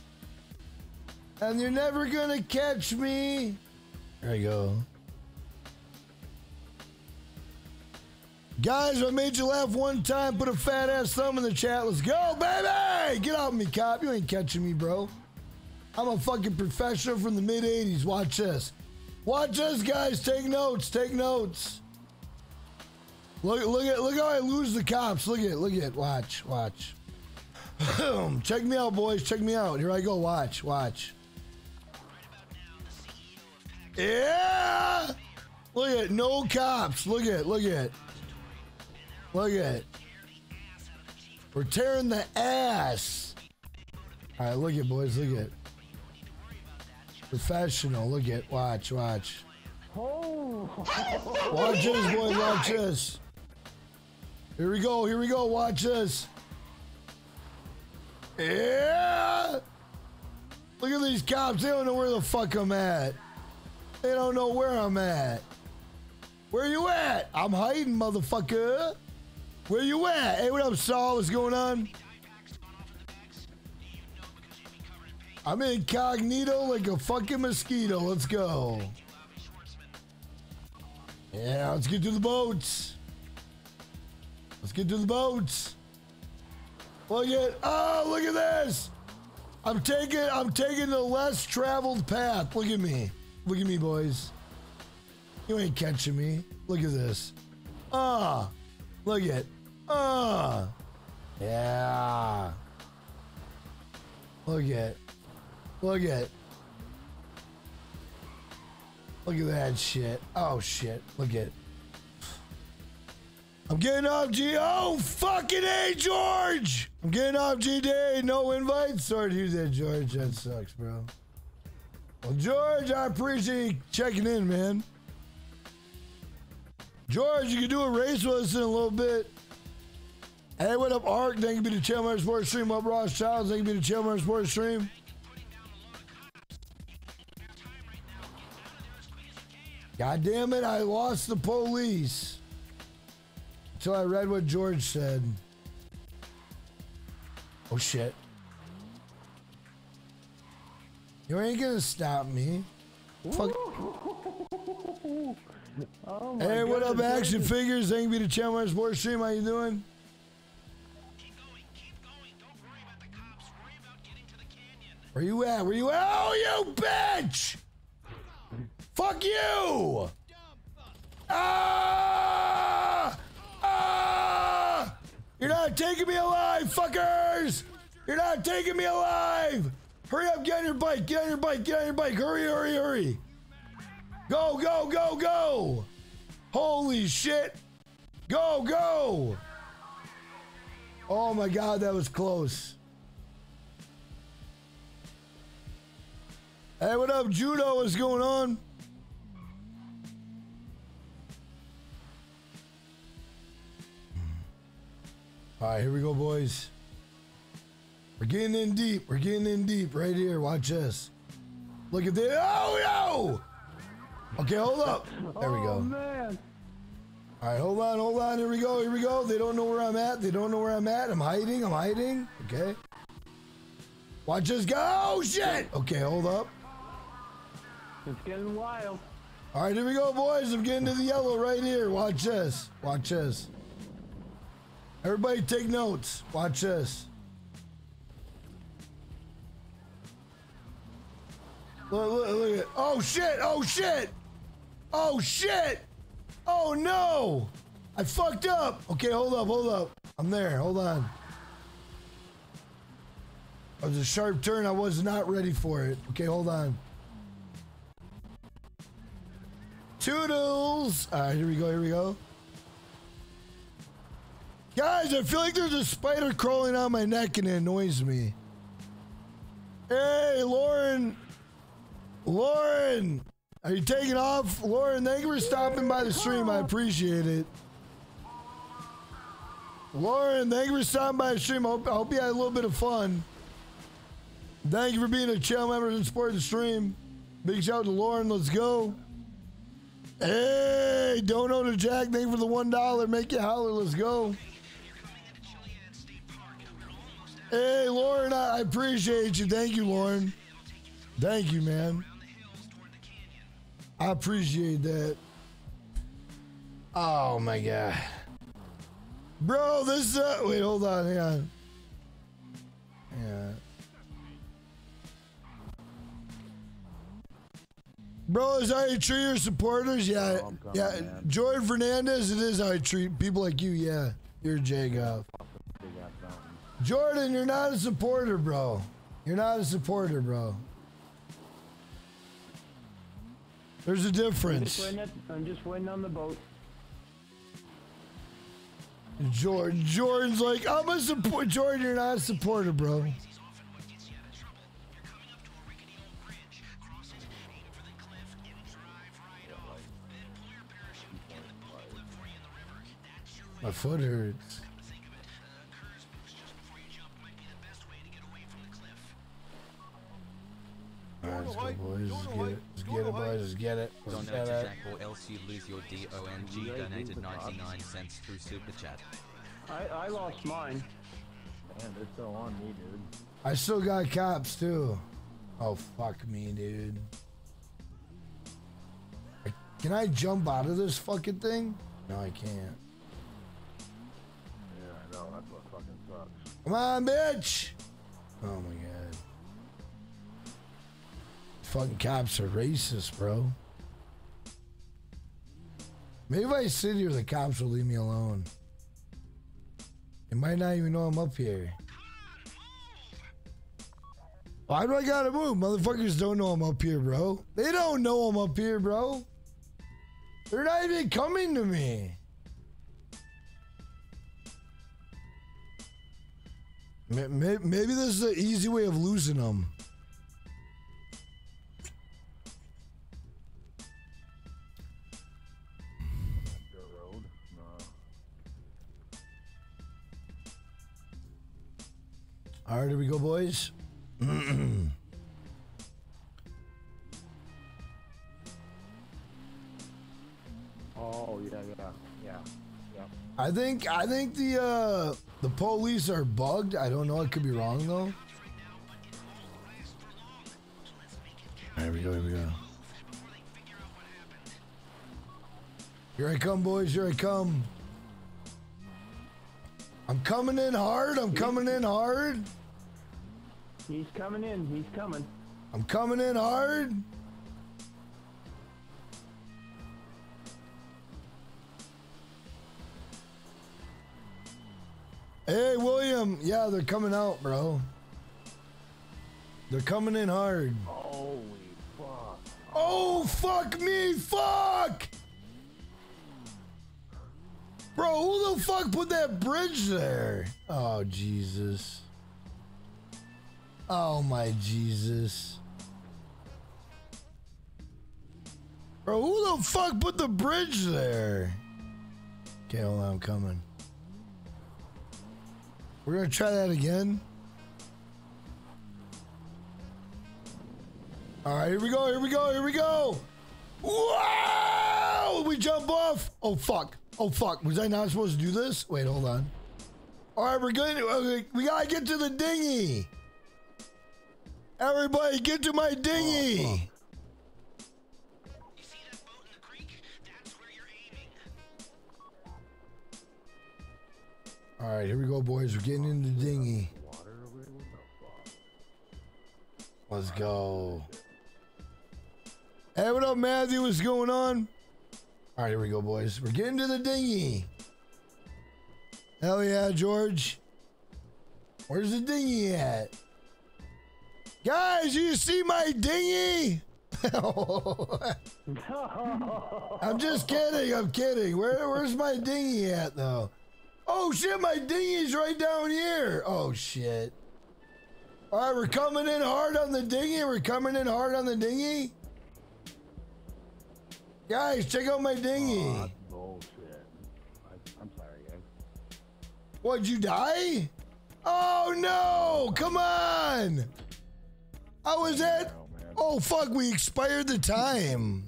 And you're never gonna catch me. There you go. Guys, I made you laugh one time. Put a fat ass thumb in the chat. Let's go, baby! Get off me, cop. You ain't catching me, bro. I'm a fucking professional from the mid eighties. Watch this. Watch this, guys. Take notes. Take notes. Look! Look at! Look how I lose the cops. Look at! Look at! Watch! Watch! Check me out, boys. Check me out. Here I go. Watch! Watch! Yeah! Look at! No cops. Look at! Look at! Look at! We're tearing the ass. All right. Look at, boys. Look at. Professional. Look at. Watch. Watch. Watch this, boys. Watch this. Here we go, here we go, watch this. Yeah! Look at these cops, they don't know where the fuck I'm at. They don't know where I'm at. Where you at? I'm hiding, motherfucker. Where you at? Hey, what up, Saul? What's going on? I'm incognito like a fucking mosquito. Let's go. Yeah, let's get to the boats. Let's get to the boats. Look at, oh, look at this. I'm taking, I'm taking the less traveled path. Look at me. Look at me, boys. You ain't catching me. Look at this. Ah, look at, ah, yeah. Look at, look at. Look at that shit. Oh, shit. Look at it. I'm getting off G. Oh, fucking A, George. I'm getting off G Day. No invites. Sorry to use that, George. That sucks, bro. Well, George, I appreciate you checking in, man. George, you can do a race with us in a little bit. Hey, what up, Ark? Thank you for the Channel Motor Sports stream. Up, Ross Childs. Thank you for the Channel Motor Sports stream. God damn it, I lost the police. Until I read what George said. Oh shit. You ain't gonna stop me. Fuck. Oh my hey, God, what up, Action crazy. Figures? Thank you to Channel Motor Sports Stream. How you doing? Keep going, keep going. Don't worry about the cops. Worry about getting to the canyon. Where you at? Where you at? Oh, you bitch! Fuck you! Ah! Ah! You're not taking me alive, fuckers! You're not taking me alive! Hurry up, get on your bike, get on your bike, get on your bike, hurry, hurry, hurry! Go, go, go, go! Holy shit! Go, go! Oh my God, that was close. Hey, what up, Judo? What's going on? All right, here we go, boys. We're getting in deep. We're getting in deep right here. Watch this. Look at this. Oh, no! Okay, hold up. There we go. Oh, man. All right, hold on, hold on. Here we go, here we go. They don't know where I'm at. They don't know where I'm at. I'm hiding, I'm hiding. Okay. Watch this go. Oh, shit! Okay, hold up. It's getting wild. All right, here we go, boys. I'm getting to the yellow right here. Watch this. Watch this. Everybody take notes. Watch this. Look, look, look at. Oh shit, oh shit. Oh shit. Oh no. I fucked up. Okay, hold up, hold up. I'm there, hold on. It was a sharp turn, I was not ready for it. Okay, hold on. Toodles. All right, here we go, here we go. Guys, I feel like there's a spider crawling on my neck and it annoys me. Hey, Lauren. Lauren. Are you taking off? Lauren, thank you for stopping by the stream. I appreciate it. Lauren, thank you for stopping by the stream. I hope, I hope you had a little bit of fun. Thank you for being a channel member and supporting the stream. Big shout out to Lauren. Let's go. Hey, Dono to Jack. Thank you for the one dollar. Make it holler. Let's go. Hey, Lauren, I appreciate you. Thank you, Lauren. Thank you, man. I appreciate that. Oh, my God. Bro, this is uh, wait, hold on. Hang on. Yeah. Bro, is that how you treat your supporters? Yeah, oh, coming, yeah. Man. Jordan Fernandez, it is how you treat people like you. Yeah, you're J-Gov. Jordan, you're not a supporter, bro. You're not a supporter, bro. There's a difference. I'm just waiting, at, I'm just waiting on the boat. Jordan, Jordan's like, I'm a support. Jordan, you're not a supporter, bro. My foot hurts. Alright, let's go, boys. Let's get it, boys. Let's get it. Let's get it. Jack, or else you lose your D O N G. Donated ninety-nine cents through Super Chat. I, I lost mine. Damn, it's still on me, dude. I still got cops, too. Oh, fuck me, dude. Can I jump out of this fucking thing? No, I can't. No, that's what fucking sucks. Come on, bitch! Oh my god. Fucking cops are racist, bro. Maybe if I sit here, the cops will leave me alone. They might not even know I'm up here. Why do I gotta move? Motherfuckers don't know I'm up here, bro. They don't know I'm up here, bro. They're not even coming to me. Maybe this is an easy way of losing them. Your road? No. All right, here we go, boys. Oh yeah, yeah, yeah. I think I think the uh, the police are bugged. I don't know. I could be wrong though. There we go. Here we go. Here I come, boys. Here I come. I'm coming in hard. I'm coming in hard. He's coming in. He's coming. I'm coming in hard. Hey, William. Yeah, they're coming out, bro. They're coming in hard. Holy fuck. Oh, fuck me. Fuck. Bro, who the fuck put that bridge there? Oh, Jesus. Oh, my Jesus. Bro, who the fuck put the bridge there? Okay, hold on. I'm coming. We're gonna try that again. All right, here we go, here we go, here we go. Wow! We jump off. Oh fuck! Oh fuck! Was I not supposed to do this? Wait, hold on. All right, we're good. We gotta get to the dinghy. Everybody, get to my dinghy. Oh, you see that boat in the creek? That's where you're aiming. All right, here we go, boys. We're getting in the dinghy. Let's go. Hey, what up, Matthew? What's going on? All right, here we go, boys. We're getting to the dinghy. Hell yeah, George. Where's the dinghy at? Guys, you see my dinghy? I'm just kidding. I'm kidding. Where, where's my dinghy at, though? Oh shit, my dinghy's right down here. Oh shit. All right, we're coming in hard on the dinghy. We're coming in hard on the dinghy. Guys, check out my dinghy. Oh, that's bullshit. I, I'm sorry, guys. What'd you die? Oh no, come on. I was at, oh fuck, we expired the time.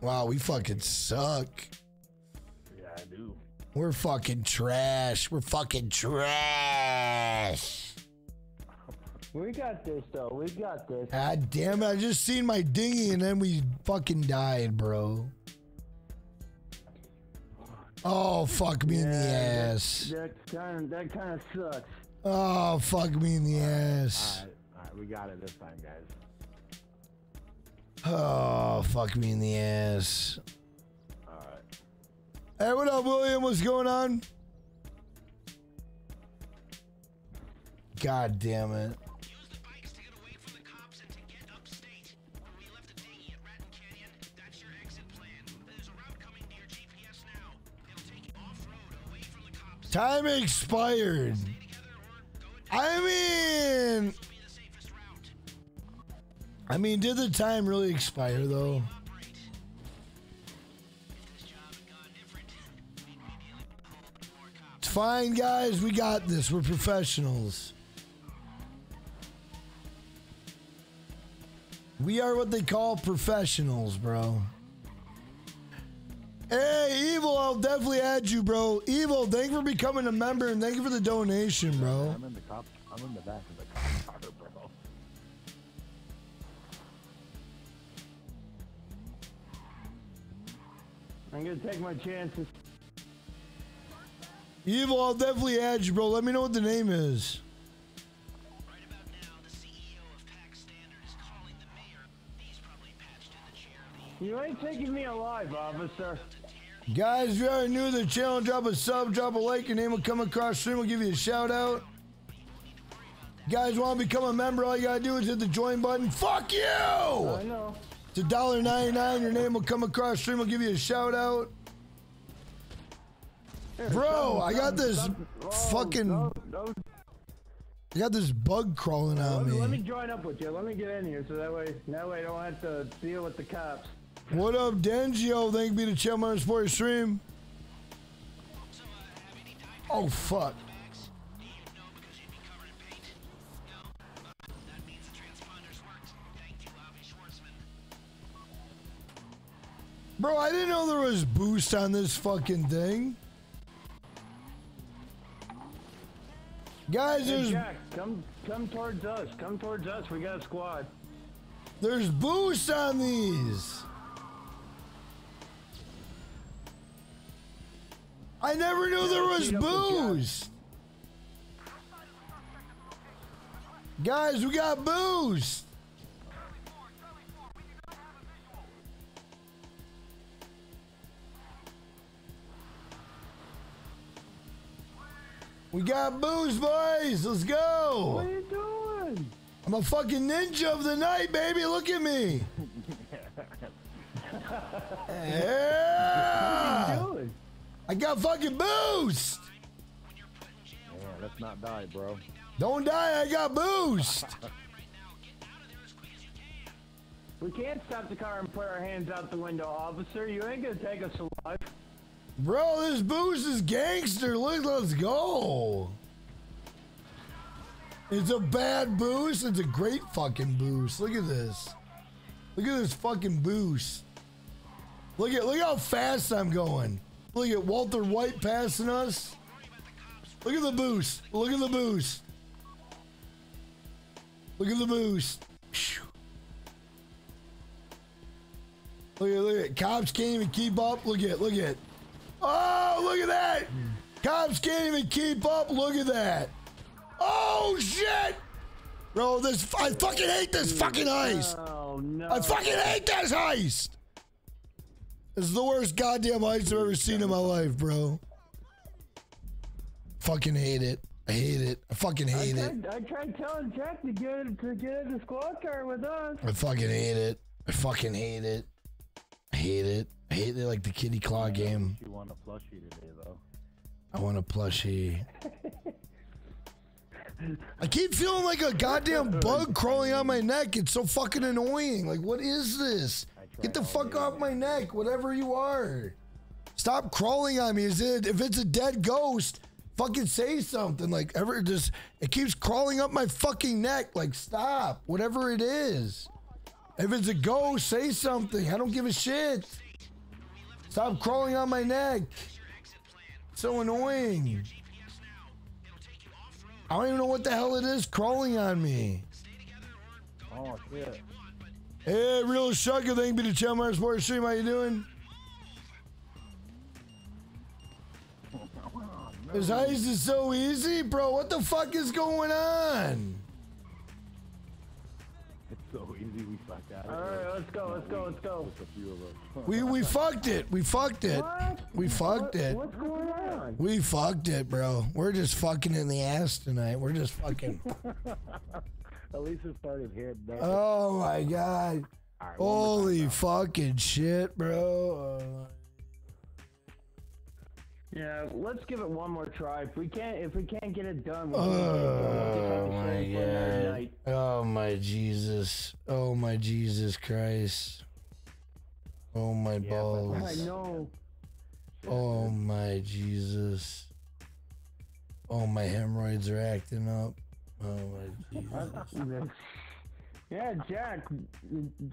Wow, we fucking suck. Yeah, I do. We're fucking trash. We're fucking trash. We got this, though. We got this. God damn it. I just seen my dinghy, and then we fucking died, bro. Oh, fuck me yeah, in the ass. That, that kind of, that kind of sucks. Oh, fuck me in the ass. All right, all right, we got it this time, guys. Oh, fuck me in the ass. All right. Hey, what up, William? What's going on? God damn it. Use the bikes to get away from the cops and to get upstate. When we left the dinghy at Ratton Canyon, that's your exit plan. There's a route coming to your G P S now. It'll take you off-road away from the cops. Time expired. I mean... I mean, did the time really expire, though? It's fine, guys. We got this. We're professionals. We are what they call professionals, bro. Hey, Evil, I'll definitely add you, bro. Evil, thank you for becoming a member, and thank you for the donation, bro. I'm in the cop. I'm in the back of the cop car, bro. I'm gonna take my chances. Evil, I'll definitely add you, bro. Let me know what the name is. Right about now, the C E O of Pac Standard is calling the mayor. He's probably patched in the chair. You ain't taking me alive, officer. Guys, if you are new to the channel, drop a sub, drop a like. Your name will come across stream. We'll give you a shout out. You guys want to become a member? All you gotta do is hit the join button. Fuck you! I know. It's a dollar ninety-nine. Your name will come across stream. We'll give you a shout out. Bro, I got this fucking... I got this bug crawling out of me. Let me join up with you. Let me get in here so that way, that way I don't have to deal with the cops. What up, Dengio? Thank you for the channel members for your stream. Oh, fuck. Bro, I didn't know there was boost on this fucking thing. Guys, there's... Hey Jack, come, come towards us. Come towards us. We got a squad. There's boost on these. I never knew there was boost. Guys, we got boost. We got boost, boys! Let's go! What are you doing? I'm a fucking ninja of the night, baby! Look at me! Yeah! What are you doing? I got fucking boost! Yeah, let's not die, bro. Don't die, I got boost! We can't stop the car and put our hands out the window, officer. You ain't gonna take us alive. Bro, this boost is gangster. Look, let's go. It's a bad boost. It's a great fucking boost. Look at this. Look at this fucking boost. Look at, look how fast I'm going. Look at Walter White passing us. Look at the boost. Look at the boost. Look at the boost. Look at, look at. Cops can't even keep up. Look at, look at. Oh, look at that! Cops can't even keep up. Look at that! Oh shit! Bro, this I fucking hate this fucking heist. Oh no! I fucking hate this heist. This is the worst goddamn heist I've ever seen in my life, bro. Fucking hate it. I hate it. I fucking hate I tried, it. I tried telling Jack to get to get in the squad car with us. I fucking hate it. I fucking hate it. I hate it. I hate it like the kitty claw game. You want a plushie today, though. I want a plushie. I keep feeling like a goddamn bug crawling on my neck. It's so fucking annoying. Like, what is this? Get the fuck off my neck, whatever you are. Stop crawling on me. Is it? If it's a dead ghost, fucking say something. Like, ever just it keeps crawling up my fucking neck. Like, stop. Whatever it is. If it's a ghost, say something. I don't give a shit. Stop crawling on my neck. So annoying. I don't even know what the hell it is crawling on me. Oh, shit. Hey, Real Shugger, thank you to Chelmar Sports Stream. How you doing? This heist is so easy, bro. What the fuck is going on? It's so easy we fucked out. Alright, let's go, let's go, let's go. We we fucked it. We fucked it. What? We fucked what, it. What's going on? We fucked it, bro. We're just fucking in the ass tonight. We're just fucking. At least it started here, bro. Oh my god. Right, holy fucking shit, bro. Uh, Yeah, let's give it one more try. If we can't, if we can't get it done, we'll oh my god! Oh my Jesus! Oh my Jesus Christ! Oh my yeah, balls! I know. Oh my Jesus! Oh my hemorrhoids are acting up! Oh my Jesus! Yeah, Jack,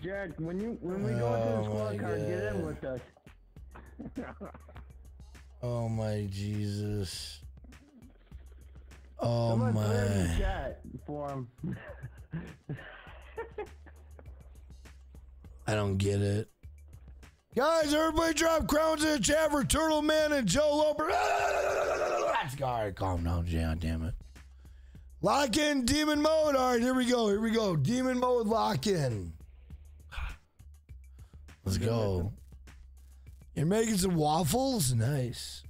Jack, when you when we go into the squad car, get in with us. Oh my Jesus! Oh Someone my! Chat for him. I don't get it, guys. Everybody, drop crowns in the chat for Turtle Man and Joe Loper. That's God. Calm down, John. Damn it. Lock in demon mode. All right, here we go. Here we go. Demon mode. Lock in. Let's go. You're making some waffles? Nice.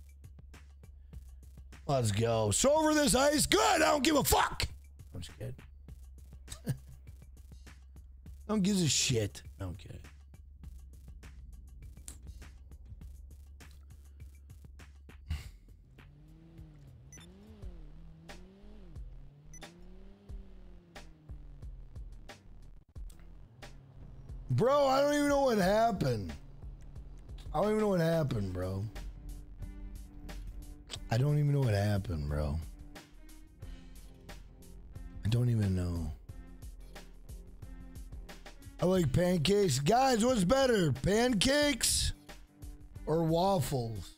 Let's go. So over this ice. Good. I don't give a fuck. I'm just kidding. Don't give a shit. I don't care. Bro, I don't even know what happened. I don't even know what happened, bro. I don't even know what happened, bro. I don't even know. I like pancakes. Guys, what's better? Pancakes or waffles?